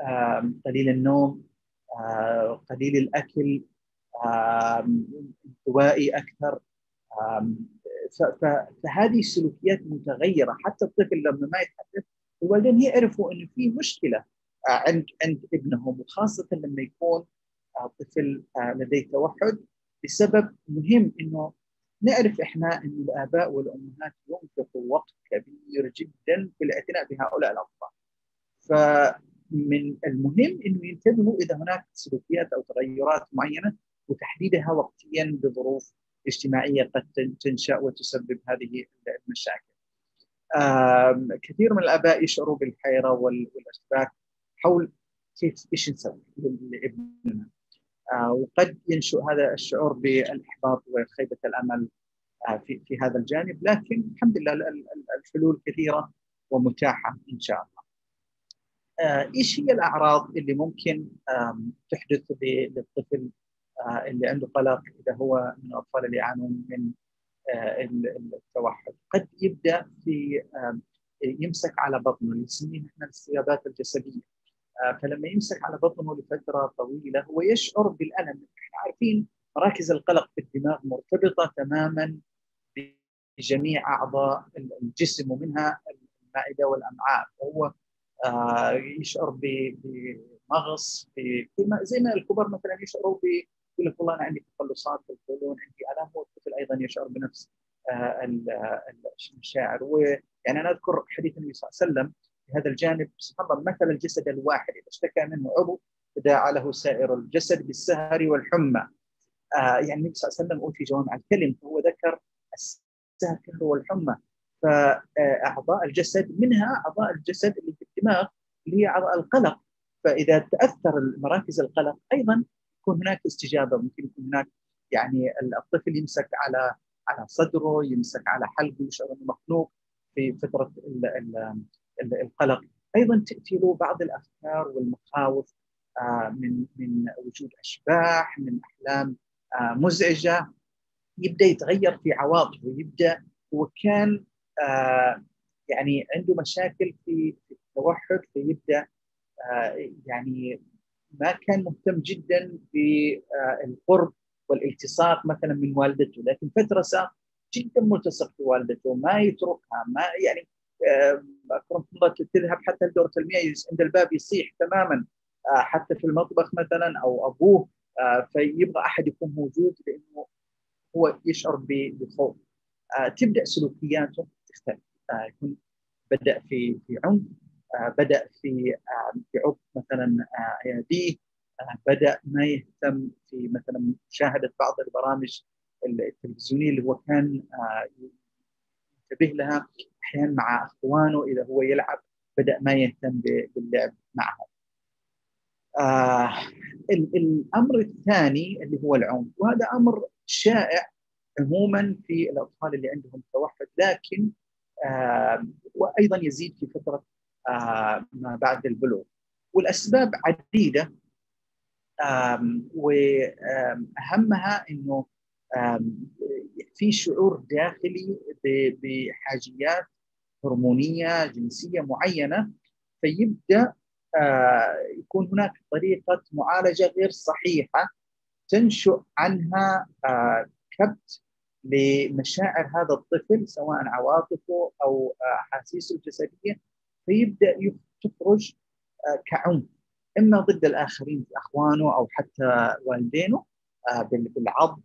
آه قليل النوم، آه قليل الأكل، انطوائي آه أكثر. آه فهذه السلوكيات متغيرة. حتى الطفل لما ما يتحدث، الوالدين يعرفوا أنه في مشكلة عند عند ابنهم، وخاصة لما يكون طفل لديه توحد. بسبب مهم أنه نعرف إحنا أن الآباء والأمهات ينفقوا وقت كبير جدا في الاعتناء بهؤلاء الأطفال، فمن المهم أنه ينتبهوا إذا هناك سلوكيات أو تغيرات معينة، وتحديدها وقتيا بظروف اجتماعية قد تنشأ وتسبب هذه المشاكل. كثير من الآباء يشعروا بالحيرة والاشتباك حول كيف إيش نسوي لابننا، وقد ينشأ هذا الشعور بالإحباط وخيبة الأمل في في هذا الجانب. لكن الحمد لله الحلول كثيرة ومتاحة إن شاء الله. إيش هي الأعراض اللي ممكن تحدث للطفل اللي عنده قلق إذا هو من الأطفال اللي يعانون من التوحد؟ قد يبدأ في يمسك على بطنه، اللي نسميه احنا الصيادات الجسدية. فلما يمسك على بطنه لفترة طويلة هو يشعر بالألم. احنا عارفين مراكز القلق في الدماغ مرتبطة تماما بجميع أعضاء الجسم ومنها المعدة والأمعاء، وهو يشعر بمغص زي ما الكبار مثلا يشعروا ب يقول لك والله انا عندي تقلصات في القولون، عندي الام. والطفل ايضا يشعر بنفس المشاعر. ويعني انا اذكر حديث النبي صلى الله عليه وسلم في هذا الجانب، سبحان الله، مثل الجسد الواحد اذا اشتكى منه عضو تداعى له سائر الجسد بالسهر والحمى. آه يعني النبي صلى الله عليه وسلم اوتي جوامع الكلم، فهو ذكر السهر والحمى. فاعضاء الجسد، منها اعضاء الجسد اللي في الدماغ اللي هي اعضاء القلق. فاذا تاثر مراكز القلق ايضا يكون هناك استجابه، ممكن يكون هناك يعني الطفل يمسك على على صدره، يمسك على حلقه، يشعر انه مخنوق في فتره ال ال ال القلق. ايضا تاتي له بعض الافكار والمخاوف آه من من وجود اشباح، من احلام آه مزعجه. يبدا يتغير في عواطفه، يبدا هو كان آه يعني عنده مشاكل في التوحد، فيبدا آه يعني ما كان مهتم جدا بالقرب والالتصاق مثلا من والدته، لكن فتره صار جدا ملتصق بوالدته، ما يتركها، ما يعني آه تذهب حتى لدورة المياه عند الباب يصيح تماما، آه حتى في المطبخ مثلا او ابوه، آه فيبغى احد يكون موجود لانه هو يشعر بخوف. آه تبدا سلوكياته تختلف، آه يكون بدا في في عنف، آه بدأ في آه في عضو مثلا آه يديه، آه بدأ ما يهتم في مثلا مشاهدة بعض البرامج التلفزيونية اللي هو كان آه ينتبه لها. أحيانا مع إخوانه إذا هو يلعب بدأ ما يهتم باللعب معهم. آه الأمر الثاني اللي هو العنف، وهذا أمر شائع عموما في الأطفال اللي عندهم توحد، لكن آه وأيضا يزيد في فترة آه ما بعد البلوغ. والأسباب عديدة، وأهمها أنه في شعور داخلي بحاجيات هرمونية جنسية معينة، فيبدأ آه يكون هناك طريقة معالجة غير صحيحة تنشأ عنها آه كبت لمشاعر هذا الطفل، سواء عواطفه أو أحاسيسه آه الجسدية، فيبدأ تخرج كعنف، إما ضد الآخرين أخوانه أو حتى والدينه بالعض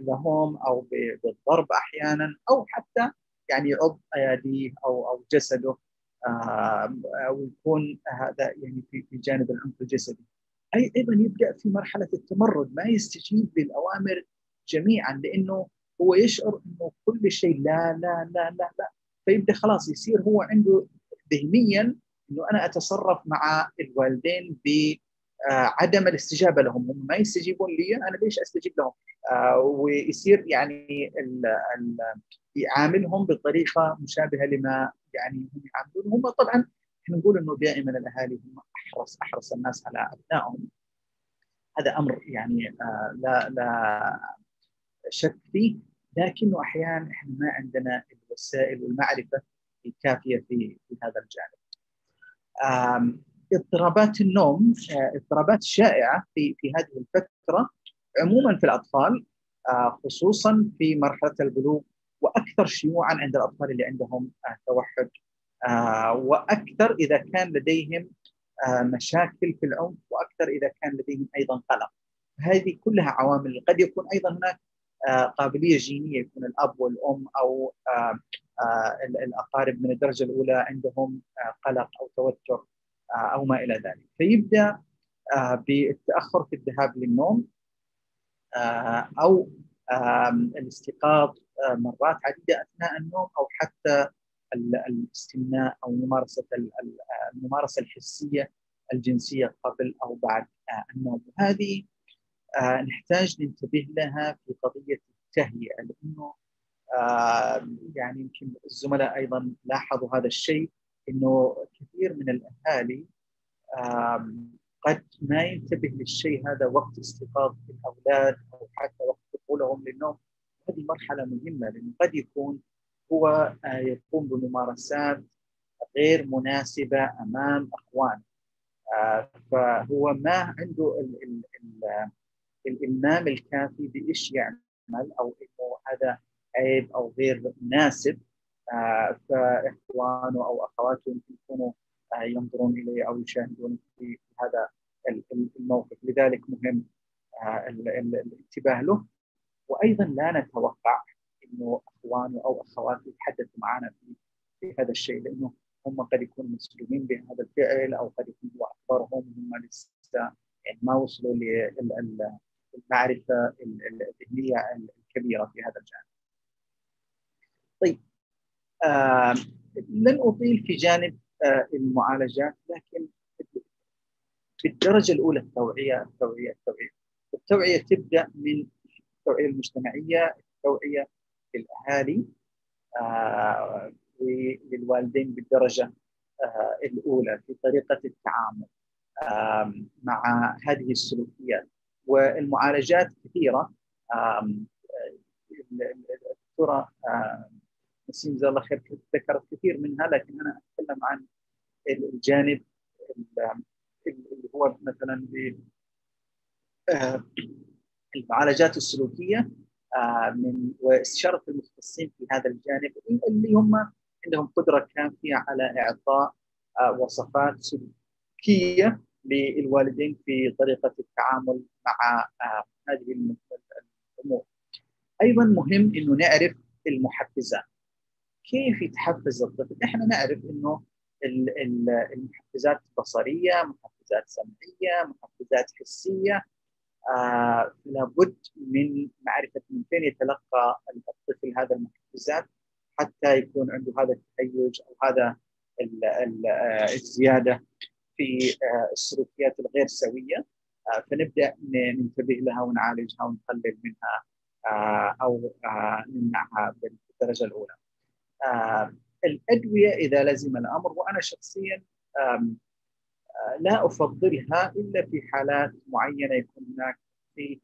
لهم أو بالضرب أحياناً، أو حتى يعني عض أيديه أو أو جسده، ويكون هذا يعني في جانب العنف الجسدي. أي أيضاً يبدأ في مرحلة التمرد، ما يستجيب للأوامر جميعاً، لأنه هو يشعر إنه كل شيء لا لا لا لا لا، فيبدأ خلاص يصير هو عنده ذهنيا انه انا اتصرف مع الوالدين بعدم الاستجابه لهم، هم ما يستجيبون لي، انا ليش استجيب لهم؟ ويصير يعني ال ال يعاملهم بطريقه مشابهه لما يعني هم يعاملون. هم طبعا احنا نقول انه دائما الاهالي هم احرص احرص الناس على ابنائهم، هذا امر يعني لا لا شك فيه، لكنه احيانا احنا ما عندنا الوسائل والمعرفه الكافيه في في هذا الجانب. اضطرابات النوم اضطرابات شائعه في في هذه الفتره عموما في الاطفال، خصوصا في مرحله البلوغ، واكثر شيوعا عند الاطفال اللي عندهم توحد، واكثر اذا كان لديهم مشاكل في العنف، واكثر اذا كان لديهم ايضا قلق. هذه كلها عوامل، قد يكون ايضا هناك قابليه جينيه، يكون الاب والام او الاقارب من الدرجه الاولى عندهم قلق او توتر او ما الى ذلك، فيبدا بالتاخر في الذهاب للنوم او الاستيقاظ مرات عديده اثناء النوم، او حتى الاستمناء او ممارسه الممارسه الحسيه الجنسيه قبل او بعد النوم. وهذه نحتاج ننتبه لها في قضيه التهيئه، لانه يعني يمكن الزملاء ايضا لاحظوا هذا الشيء، انه كثير من الاهالي قد ما ينتبه للشيء هذا وقت استيقاظ الاولاد او حتى وقت دخولهم للنوم. هذه مرحله مهمه، لانه قد يكون هو يقوم بممارسات غير مناسبه امام اخوانه، فهو ما عنده ال ال ال الالمام الكافي بايش يعمل، او انه هذا عيب او غير مناسب، فاخوانه او اخواته يمكن يكونوا ينظرون اليه او يشاهدون في هذا الموقف، لذلك مهم الانتباه له. وايضا لا نتوقع انه اخوانه او اخواته يتحدثوا معنا في هذا الشيء، لانه هم قد يكونوا مسلوبين بهذا الفعل، او قد يكون هو اكبرهم وهم لسه يعني ما وصلوا للمعرفه الذهنيه الكبيره في هذا الجانب. طيب، آه لن اطيل في جانب آه المعالجات، لكن بالدرجه الاولى التوعيه التوعيه التوعيه التوعيه تبدا من التوعيه المجتمعيه، التوعيه للاهالي آه وللوالدين بالدرجه آه الاولى في طريقه التعامل مع هذه السلوكيات. والمعالجات كثيرة، الدكتورة نسيم جزاها الله خير ذكرت كثير منها، لكن أنا أتكلم عن الجانب اللي هو مثلا المعالجات السلوكية من واستشارة المختصين في هذا الجانب، اللي هم عندهم قدرة كافية على إعطاء وصفات سلوكية للوالدين في طريقة التعامل مع هذه الأمور. أيضا مهم أنه نعرف المحفزات، كيف يتحفز الطفل؟ نحن نعرف أنه المحفزات بصرية، محفزات سمعية، محفزات حسية، آه، لابد من معرفة من فين يتلقى الطفل هذا المحفزات حتى يكون عنده هذا التهيج أو هذا الزيادة في السلوكيات الغير سويه، فنبدا ننتبه لها ونعالجها ونقلل منها او نمنعها بالدرجه الاولى. الادويه اذا لزم الامر، وانا شخصيا لا افضلها الا في حالات معينه يكون هناك في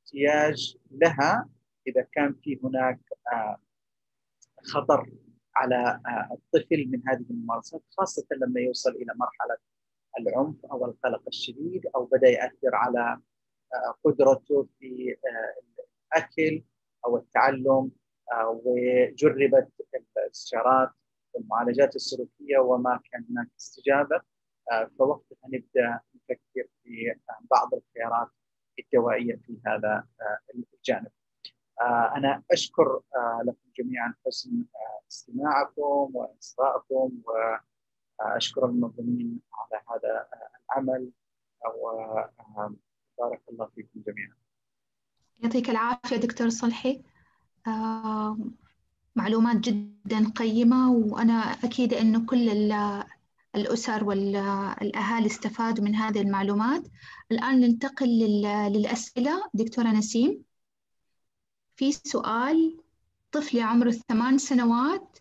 احتياج لها، اذا كان في هناك خطر على الطفل من هذه الممارسات، خاصة لما يوصل إلى مرحلة العنف أو القلق الشديد، أو بدأ يأثر على قدرته في الأكل أو التعلم، وجربت الاستشارات والمعالجات السلوكية وما كان هناك استجابة، فوقتها نبدأ نفكر في بعض الخيارات الدوائية في هذا الجانب. أنا أشكر لكم جميعاً حسن استماعكم وإصغائكم، وأشكر المنظمين على هذا العمل، وبارك الله فيكم جميعاً. يعطيك العافية دكتور صلحي. معلومات جدا قيمة، وأنا أكيدة أنه كل الأسر والأهالي استفادوا من هذه المعلومات. الآن ننتقل للأسئلة. دكتورة نسيم، في سؤال: طفلي عمره ثمان سنوات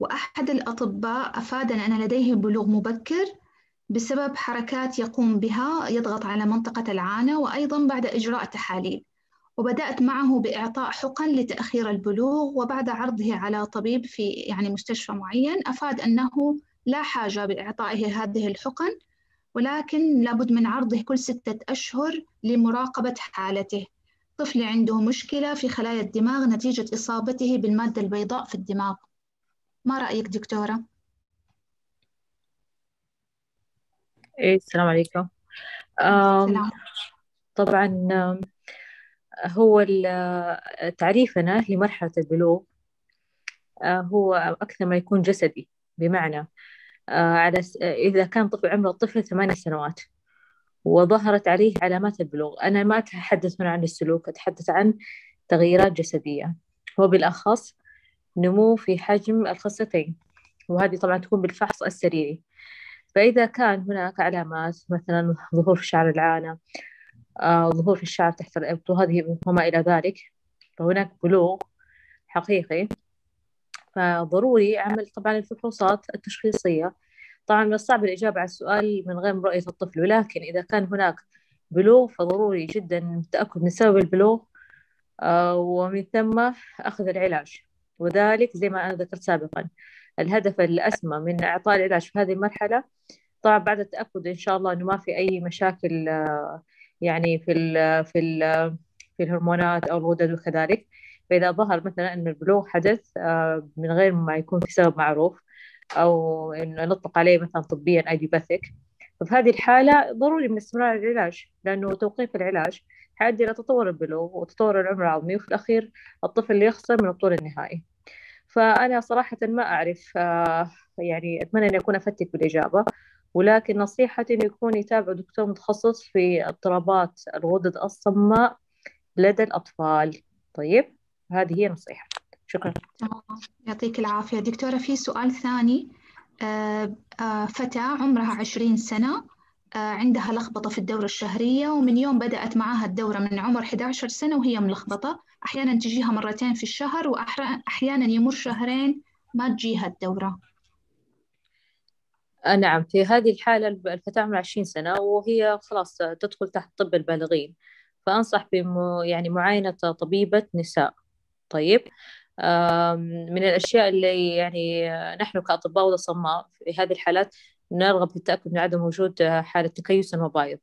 وأحد الأطباء أفادنا أن لديه بلوغ مبكر بسبب حركات يقوم بها يضغط على منطقة العانة، وأيضاً بعد إجراء تحاليل، وبدأت معه بإعطاء حقن لتأخير البلوغ، وبعد عرضه على طبيب في يعني مستشفى معين أفاد أنه لا حاجة بإعطائه هذه الحقن، ولكن لابد من عرضه كل ستة أشهر لمراقبة حالته. طفلي عنده مشكلة في خلايا الدماغ نتيجة إصابته بالمادة البيضاء في الدماغ. ما رأيك دكتورة؟ إيه، السلام عليكم. السلام. طبعا هو تعريفنا لمرحلة البلوغ هو أكثر ما يكون جسدي، بمعنى على إذا كان طفل عمره الطفل ثمانية سنوات وظهرت عليه علامات البلوغ، أنا ما أتحدث هنا عن السلوك، أتحدث عن تغييرات جسدية، وبالأخص نمو في حجم الخصيتين، وهذه طبعا تكون بالفحص السريري. فإذا كان هناك علامات مثلا ظهور في شعر العانة، آه، ظهور في الشعر تحت الإبط وهذه وما إلى ذلك، فهناك بلوغ حقيقي. فضروري عمل طبعا الفحوصات التشخيصية. طبعا من الصعب الإجابة على السؤال من غير رؤية الطفل، ولكن إذا كان هناك بلوغ فضروري جدا التأكد من سبب البلوغ، آه، ومن ثم أخذ العلاج، وذلك زي ما أنا ذكرت سابقا الهدف الأسمى من إعطاء العلاج في هذه المرحلة. طبعا بعد التأكد إن شاء الله إنه ما في أي مشاكل آه يعني في ال في ال في الهرمونات أو الغدد وكذلك. فإذا ظهر مثلا أن البلوغ حدث آه من غير ما يكون في سبب معروف، أو إنه نطلق عليه مثلا طبيا أيديوباثيك، ففي هذه الحالة ضروري من استمرار العلاج، لأنه توقيف العلاج حيؤدي إلى تطور البلوغ وتطور العمر العظمي، وفي الأخير الطفل اللي يخسر من الطول النهائي. فأنا صراحة ما أعرف، آه يعني أتمنى أن أكون أفتك بالإجابة، ولكن نصيحتي إنه يكون يتابع دكتور متخصص في اضطرابات الغدد الصماء لدى الأطفال. طيب، هذه هي نصيحة. شكرا. يعطيك العافية دكتورة. في سؤال ثاني: فتاة عمرها عشرين سنة عندها لخبطة في الدورة الشهرية، ومن يوم بدأت معها الدورة من عمر إحدى عشرة سنة وهي ملخبطة، أحيانا تجيها مرتين في الشهر وأحيانا يمر شهرين ما تجيها الدورة. نعم، في هذه الحالة الفتاة عمرها عشرين سنة وهي خلاص تدخل تحت طب البالغين، فأنصح بم يعني معاينة طبيبة نساء. طيب، من الأشياء اللي يعني نحن كأطباء غدد صماء في هذه الحالات نرغب في التأكد من عدم وجود حالة تكيس المبايض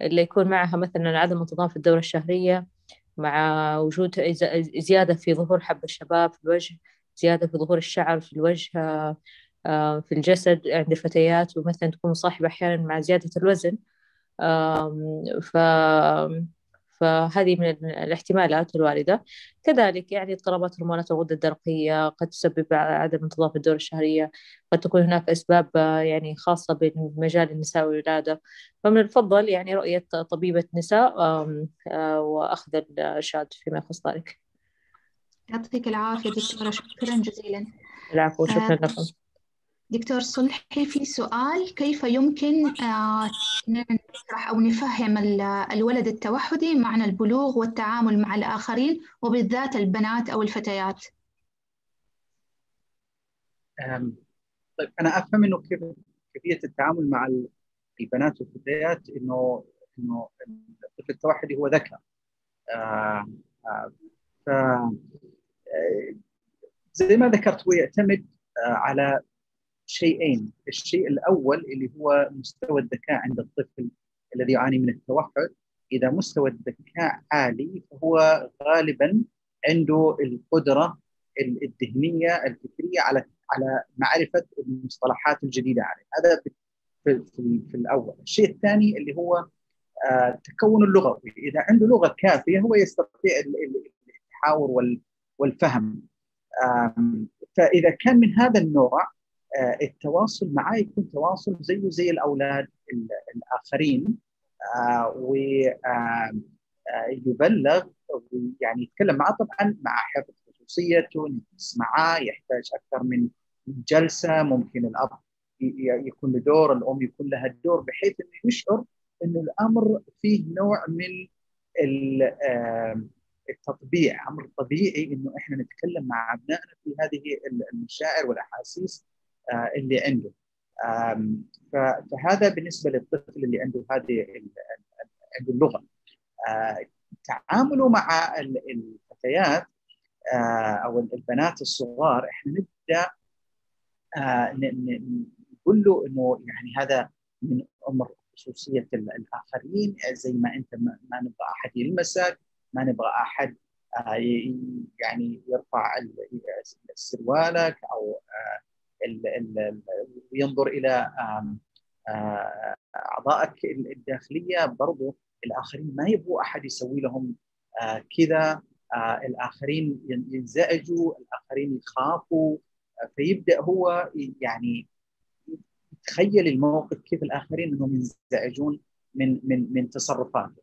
اللي يكون معها مثلا عدم انتظام في الدورة الشهرية، مع وجود زيادة في ظهور حب الشباب في الوجه، زيادة في ظهور الشعر في الوجه في الجسد عند الفتيات، ومثلا تكون مصاحبة أحيانا مع زيادة الوزن. ف فهذه من الاحتمالات الواردة. كذلك يعني اضطرابات هرمونات الغدة الدرقية قد تسبب عدم انتظام في الدورة الشهرية، قد تكون هناك أسباب يعني خاصة بالمجال النساء والولادة، فمن الأفضل يعني رؤية طبيبة نساء وأخذ الإرشاد فيما يخص ذلك. يعطيك العافية دكتورة، شكرا جزيلا. العفو، شكرا لكم. دكتور صلحي، في سؤال: كيف يمكن نشرح أو نفهم الولد التوحدي معنى البلوغ والتعامل مع الآخرين، وبالذات البنات أو الفتيات؟ طيب، أنا أفهم إنه كيفية التعامل مع البنات والفتيات إنه إنه الطفل التوحدي هو ذكر. ف زي ما ذكرت هو يعتمد على شيئين. الشيء الأول اللي هو مستوى الذكاء عند الطفل الذي يعاني من التوحد. إذا مستوى الذكاء عالي فهو غالباً عنده القدرة الذهنية الفكرية على على معرفة المصطلحات الجديدة عليه. هذا في في الأول. الشيء الثاني اللي هو التكون اللغوي. إذا عنده لغة كافية هو يستطيع التحاور والفهم. فإذا كان من هذا النوع التواصل معاه يكون تواصل زيه زي الأولاد الآخرين، ويبلغ يعني يتكلم معه طبعا مع حفظ خصوصيته، نجلس معاه، يحتاج أكثر من جلسة، ممكن الأب يكون له دور، الأم يكون لها الدور، بحيث أنه يشعر أنه الأمر فيه نوع من التطبيع، أمر طبيعي أنه إحنا نتكلم مع أبنائنا في هذه المشاعر والأحاسيس اللي عنده. فهذا بالنسبة للطفل اللي عنده هذه عنده اللغة. تعامله مع الفتيات أو البنات الصغار، إحنا نبدأ نقول له إنه يعني هذا من أمر خصوصية الآخرين، زي ما أنت ما نبغى أحد يلمسك، ما نبغى أحد يعني يرفع سروالك أو ينظر إلى أعضائك الداخلية. برضو الآخرين ما يبغوا أحد يسوي لهم كذا، الآخرين ينزعجوا، الآخرين يخافوا. فيبدأ هو يعني يتخيل الموقف كيف الآخرين أنهم ينزعجون من من من تصرفاته.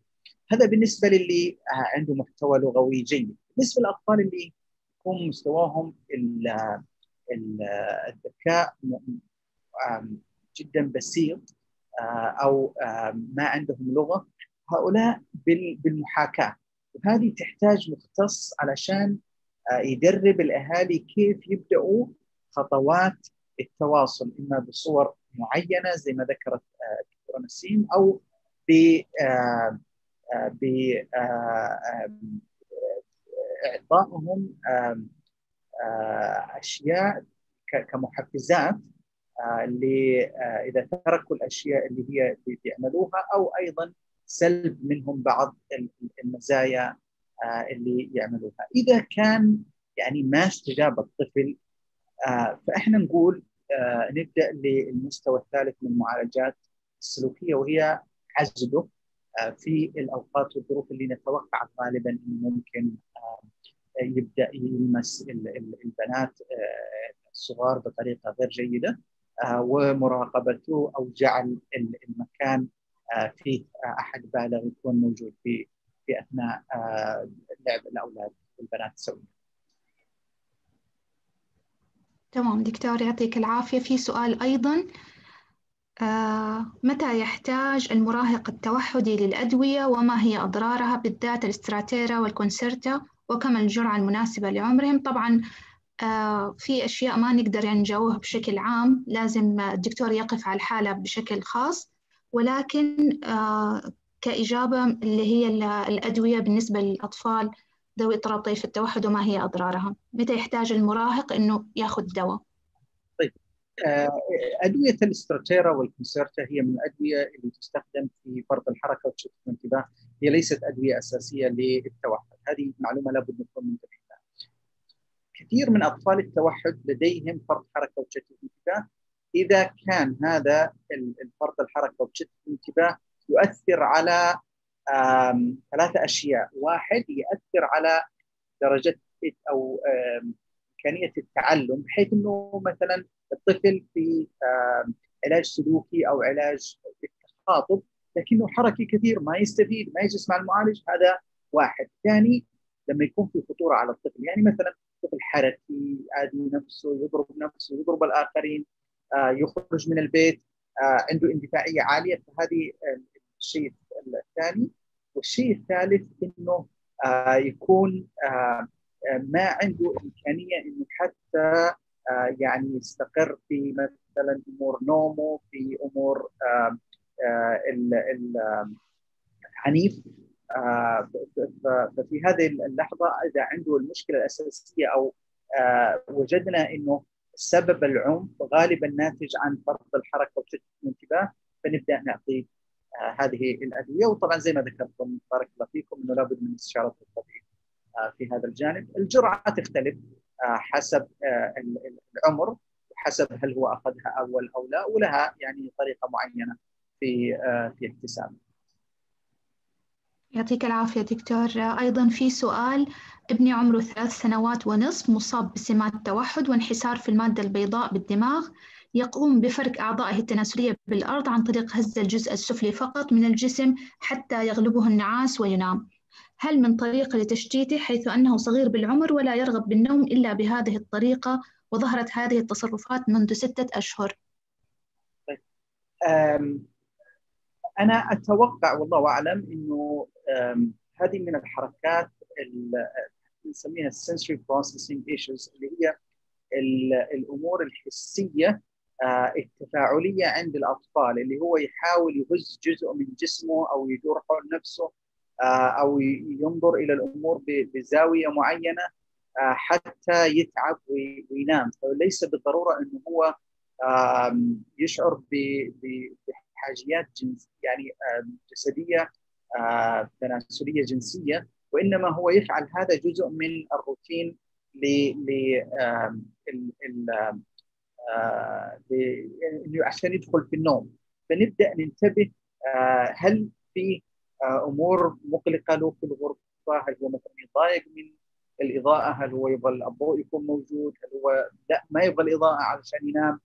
هذا بالنسبة للي عنده محتوى لغوي جيد. بالنسبة للأطفال اللي يكون مستواهم الذكاء جدا بسيط أو ما عندهم لغة، هؤلاء بالمحاكاة، وهذه تحتاج مختص علشان يدرب الأهالي كيف يبدأوا خطوات التواصل، إما بصور معينة زي ما ذكرت الدكتورة نسيم، أو بإعطائهم أشياء كمحفزات إذا تركوا الأشياء اللي هي بيعملوها، أو أيضاً سلب منهم بعض المزايا اللي يعملوها. إذا كان يعني ما استجاب الطفل، فإحنا نقول نبدأ للمستوى الثالث من المعالجات السلوكية، وهي عزله في الأوقات والظروف اللي نتوقع غالباً إنه ممكن يبدأ يلمس البنات الصغار بطريقة غير جيدة، ومراقبته أو جعل المكان فيه أحد بالغ يكون موجود في في أثناء لعب الأولاد والبنات سويا. تمام دكتور، يعطيك العافية. في سؤال أيضا، متى يحتاج المراهق التوحدي للأدوية وما هي أضرارها، بالذات الاستراتيرا والكونسرتا، وكم الجرعة المناسبة لعمرهم؟ طبعا في أشياء ما نقدر نجاوبها بشكل عام، لازم الدكتور يقف على الحالة بشكل خاص، ولكن كإجابة اللي هي الأدوية بالنسبة للأطفال ذوي اضطراب طيف التوحد وما هي أضرارها، متى يحتاج المراهق إنه يأخذ دواء؟ طيب، أدوية الاستراتيرا والكونسرتا هي من الأدوية اللي تستخدم في فرط الحركة وتشتت الانتباه، هي ليست أدوية أساسية للتوحد، هذه معلومة لابد نكون منتبهين لها. كثير من أطفال التوحد لديهم فرط حركة وتشتت الانتباه، إذا كان هذا الفرط الحركة وتشتت الانتباه يؤثر على ثلاثة أشياء. واحد، يؤثر على درجة أو إمكانية التعلم، بحيث أنه مثلا الطفل في علاج سلوكي أو علاج بالتخاطب لكنه حركي كثير، ما يستفيد، ما يجلس مع المعالج، هذا واحد. ثاني، لما يكون في خطورة على الطفل، يعني مثلا طفل حركي عادي نفسه، يضرب نفسه، يضرب الآخرين، يخرج من البيت، عنده اندفاعية عالية، فهذه الشيء الثاني. والشيء الثالث إنه يكون ما عنده إمكانية إنه حتى يعني يستقر في مثلا أمور نومه، في أمور العنيف. ففي هذه اللحظة إذا عنده المشكلة الأساسية أو وجدنا إنه سبب العنف غالبا ناتج عن فرط الحركه وتشتت الانتباه، فنبدا نعطي آه هذه الادويه. وطبعا زي ما ذكرتم بارك الله فيكم انه لابد من استشاره الطبيب آه في هذا الجانب. الجرعه تختلف آه حسب آه العمر، وحسب هل هو اخذها اول او لا، ولها يعني طريقه معينه في آه في اكتسابها. يعطيك العافية دكتور. أيضا في سؤال، ابني عمره ثلاث سنوات ونصف مصاب بسمات توحد وانحسار في المادة البيضاء بالدماغ، يقوم بفرك أعضائه التناسلية بالأرض عن طريق هز الجزء السفلي فقط من الجسم حتى يغلبه النعاس وينام. هل من طريقة لتشتيته حيث أنه صغير بالعمر ولا يرغب بالنوم إلا بهذه الطريقة، وظهرت هذه التصرفات منذ ستة أشهر؟ أنا أتوقع والله أعلم أنه هذه من الحركات اللي نسميها sensory processing issues، اللي هي الأمور الحسية التفاعلية عند الأطفال، اللي هو يحاول يهز جزء من جسمه أو يدور حول نفسه أو ينظر إلى الأمور بزاوية معينة حتى يتعب وينام. فليس بالضرورة أنه هو يشعر بحاجيات جنس يعني جسدية تناسلية جنسية، وإنما هو يفعل هذا جزء من الروتين عشان يدخل في النوم. فنبدأ ننتبه، هل في أمور مقلقة له في الغرفة؟ هل هو مثلا يضايق من الإضاءة؟ هل هو يبغى الضوء يكون موجود؟ هل هو لا ما يبغى الإضاءة علشان ينام؟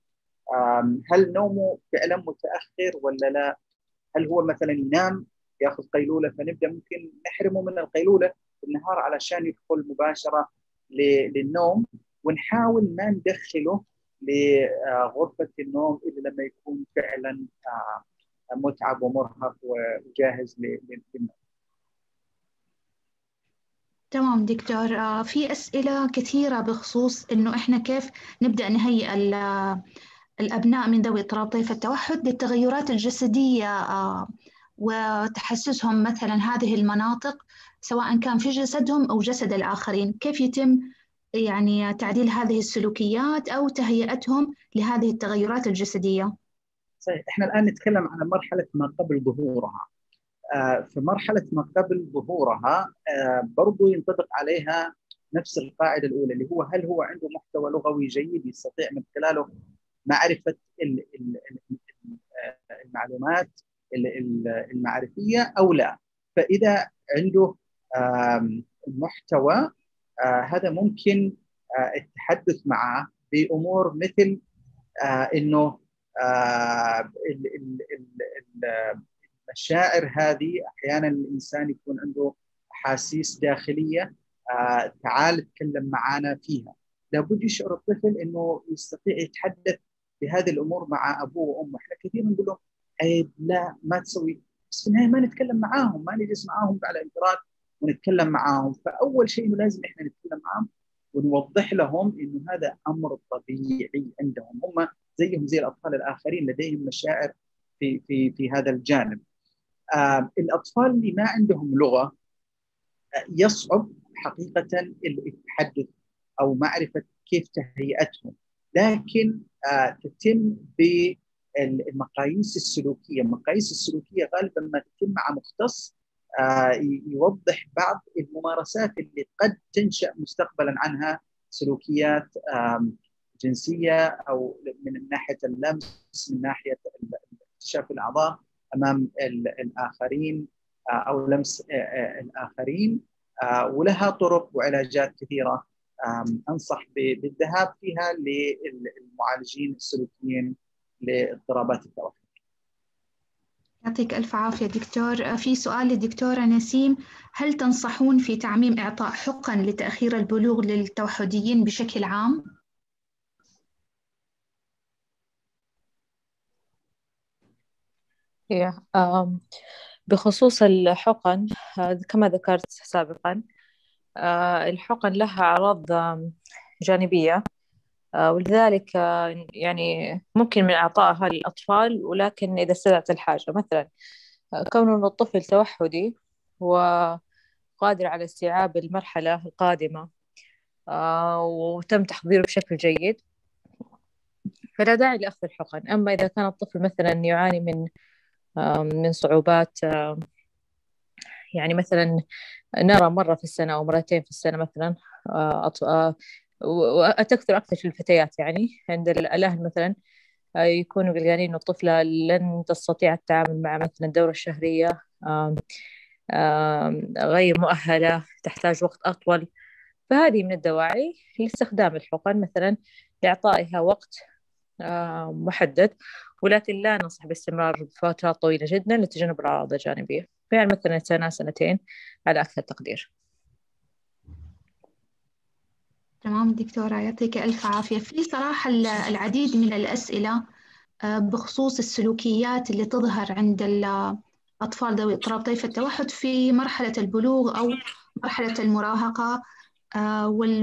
هل نومه فعلا متأخر ولا لا؟ هل هو مثلا ينام ياخذ قيلولة فنبدأ ممكن نحرمه من القيلولة في النهار علشان يدخل مباشرة للنوم، ونحاول ما ندخله لغرفة النوم إلا لما يكون فعلا متعب ومرهق وجاهز للنوم. تمام دكتور، في أسئلة كثيرة بخصوص إنه إحنا كيف نبدأ نهيئ الأبناء من ذوي اضطراب طيف التوحد للتغيرات الجسدية وتحسسهم مثلا هذه المناطق سواء كان في جسدهم أو جسد الآخرين، كيف يتم يعني تعديل هذه السلوكيات أو تهيئتهم لهذه التغيرات الجسدية؟ صحيح، إحنا الآن نتكلم عن مرحلة ما قبل ظهورها. في مرحلة ما قبل ظهورها برضو ينطبق عليها نفس القاعدة الأولى، اللي هو هل هو عنده محتوى لغوي جيد يستطيع من خلاله معرفة المعلومات المعرفية أو لا. فإذا عنده محتوى هذا ممكن التحدث معه بأمور مثل إنه المشاعر هذه أحيانا الإنسان يكون عنده أحاسيس داخلية، تعال اتكلم معنا فيها. لابد يشعر الطفل إنه يستطيع يتحدث بهذه الأمور مع أبوه وأمه. إحنا كثير نقول له عيب، لا ما تسوي، بس في النهاية ما نتكلم معاهم، ما نجلس معاهم على انفراد ونتكلم معاهم. فأول شيء إنه لازم إحنا نتكلم معاهم ونوضح لهم إنه هذا أمر طبيعي عندهم، هم زيهم زي الأطفال الآخرين، لديهم مشاعر في في في هذا الجانب. آه الأطفال اللي ما عندهم لغة يصعب حقيقة التحدث أو معرفة كيف تهيئتهم، لكن آه تتم ب المقاييس السلوكية. المقاييس السلوكية غالباً ما تتم مع مختص يوضح بعض الممارسات اللي قد تنشأ مستقبلاً عنها سلوكيات جنسية، أو من ناحية اللمس، من ناحية اكتشاف الأعضاء أمام الآخرين أو لمس الآخرين، ولها طرق وعلاجات كثيرة أنصح بالذهاب فيها للمعالجين السلوكيين لاضطرابات التوحد. يعطيك ألف عافية دكتور. في سؤال للدكتورة نسيم، هل تنصحون في تعميم إعطاء حقن لتأخير البلوغ للتوحديين بشكل عام؟ بخصوص الحقن كما ذكرت سابقا، الحقن لها أعراض جانبية، ولذلك يعني ممكن من إعطائها للأطفال، ولكن إذا استدعت الحاجة. مثلا كون أن الطفل توحدي وقادر على استيعاب المرحلة القادمة وتم تحضيره بشكل جيد، فلا داعي لأخذ الحقن. أما إذا كان الطفل مثلا يعاني من من صعوبات، يعني مثلا نرى مرة في السنة أو مرتين في السنة مثلا، وأتكثر أكثر في الفتيات، يعني عند الأهل مثلا يكونوا قلقانين أن الطفلة لن تستطيع التعامل مع مثلا الدورة الشهرية، غير مؤهلة، تحتاج وقت أطول، فهذه من الدواعي لاستخدام الحقن، مثلا لإعطائها وقت محدد ولكن لا ننصح باستمرار فترة طويلة جدا لتجنب الأعراض الجانبية، يعني مثلا سنة سنتين على أكثر تقدير. تمام دكتورة، يعطيك ألف عافية. في صراحة العديد من الأسئلة بخصوص السلوكيات اللي تظهر عند الأطفال ذوي اضطراب طيف التوحد في مرحلة البلوغ أو مرحلة المراهقة،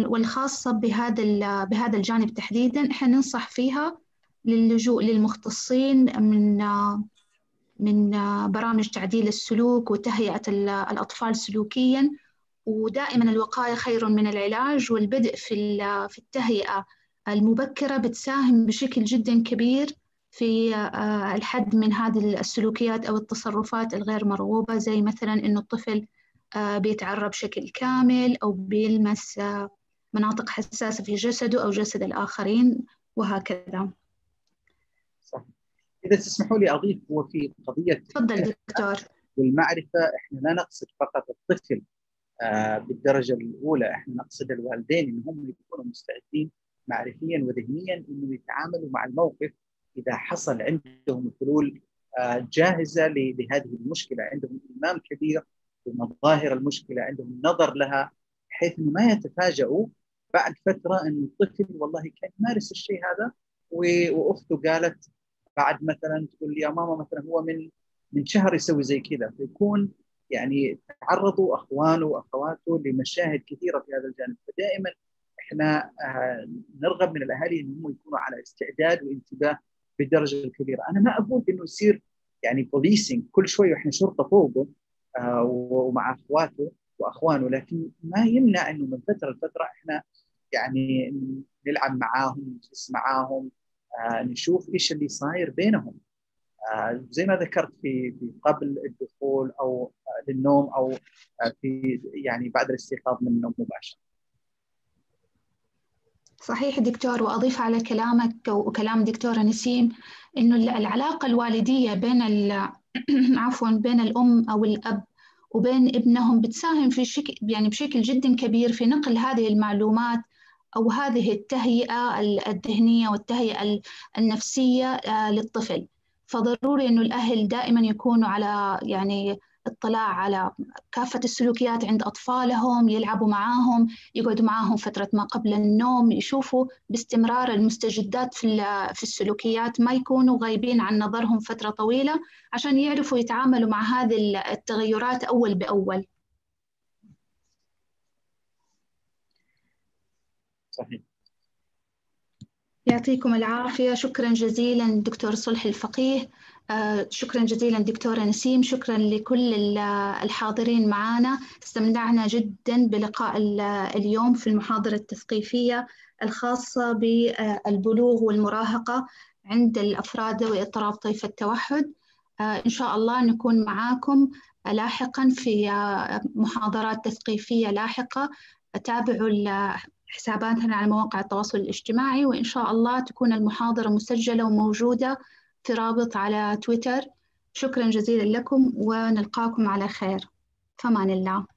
والخاصة بهذا بهذا الجانب تحديدا، احنا ننصح فيها للجوء للمختصين من من برامج تعديل السلوك وتهيئة الأطفال سلوكيا، ودائما الوقاية خير من العلاج، والبدء في في التهيئة المبكرة بتساهم بشكل جدا كبير في الحد من هذه السلوكيات أو التصرفات الغير مرغوبة، زي مثلا إنه الطفل بيتعرى بشكل كامل أو بيلمس مناطق حساسة في جسده أو جسد الآخرين وهكذا. صح. إذا تسمحوا لي أضيف، هو في قضية تفضل دكتور والمعرفة، إحنا لا نقصد فقط الطفل بالدرجة الأولى، إحنا نقصد الوالدين إن هم يكونوا مستعدين معرفيا وذهنيا إنه يتعاملوا مع الموقف إذا حصل، عندهم حلول جاهزة لهذه المشكلة، عندهم إمام كبير بمظاهر المشكلة، عندهم نظر لها، بحيث إنه ما يتفاجئوا بعد فترة إنه الطفل والله كان يمارس الشيء هذا وأخته قالت بعد مثلا تقول لي يا ماما مثلا هو من من شهر يسوي زي كذا، فيكون يعني تعرضوا أخوانه وأخواته لمشاهد كثيرة في هذا الجانب. فدائما إحنا نرغب من الأهالي إنهم يكونوا على استعداد وانتباه بالدرجة الكبيرة. أنا ما أقول إنه يصير يعني بوليسينج كل شوي وإحنا شرطة فوقه ومع أخواته وأخوانه، لكن ما يمنع إنه من فترة لفترة إحنا يعني نلعب معاهم، نجلس معاهم، نشوف إيش اللي صاير بينهم، زي ما ذكرت في قبل الدخول أو للنوم أو في يعني بعد الاستيقاظ من النوم مباشرة. صحيح دكتور، وأضيف على كلامك وكلام دكتورة نسيم إنه العلاقة الوالدية بين عفوا بين الأم أو الأب وبين ابنهم بتساهم في شك... يعني بشكل جدا كبير في نقل هذه المعلومات أو هذه التهيئة الذهنية والتهيئة النفسية للطفل، فضروري إنه الأهل دائما يكونوا على يعني اطلاع على كافة السلوكيات عند أطفالهم، يلعبوا معاهم، يقعدوا معاهم فترة ما قبل النوم، يشوفوا باستمرار المستجدات في في السلوكيات، ما يكونوا غايبين عن نظرهم فترة طويلة عشان يعرفوا يتعاملوا مع هذه التغيرات أول بأول. صحيح. يعطيكم العافية، شكرا جزيلا دكتور صلحي الفقيه، شكرا جزيلا دكتورة نسيم، شكرا لكل الحاضرين معنا، استمتعنا جدا بلقاء اليوم في المحاضرة التثقيفية الخاصة بالبلوغ والمراهقة عند الأفراد ذوي اضطراب طيف التوحد. إن شاء الله نكون معاكم لاحقا في محاضرات تثقيفية لاحقة، تابعوا حساباتنا على مواقع التواصل الاجتماعي، وإن شاء الله تكون المحاضرة مسجلة وموجودة في رابط على تويتر. شكرا جزيلا لكم ونلقاكم على خير، فمان الله.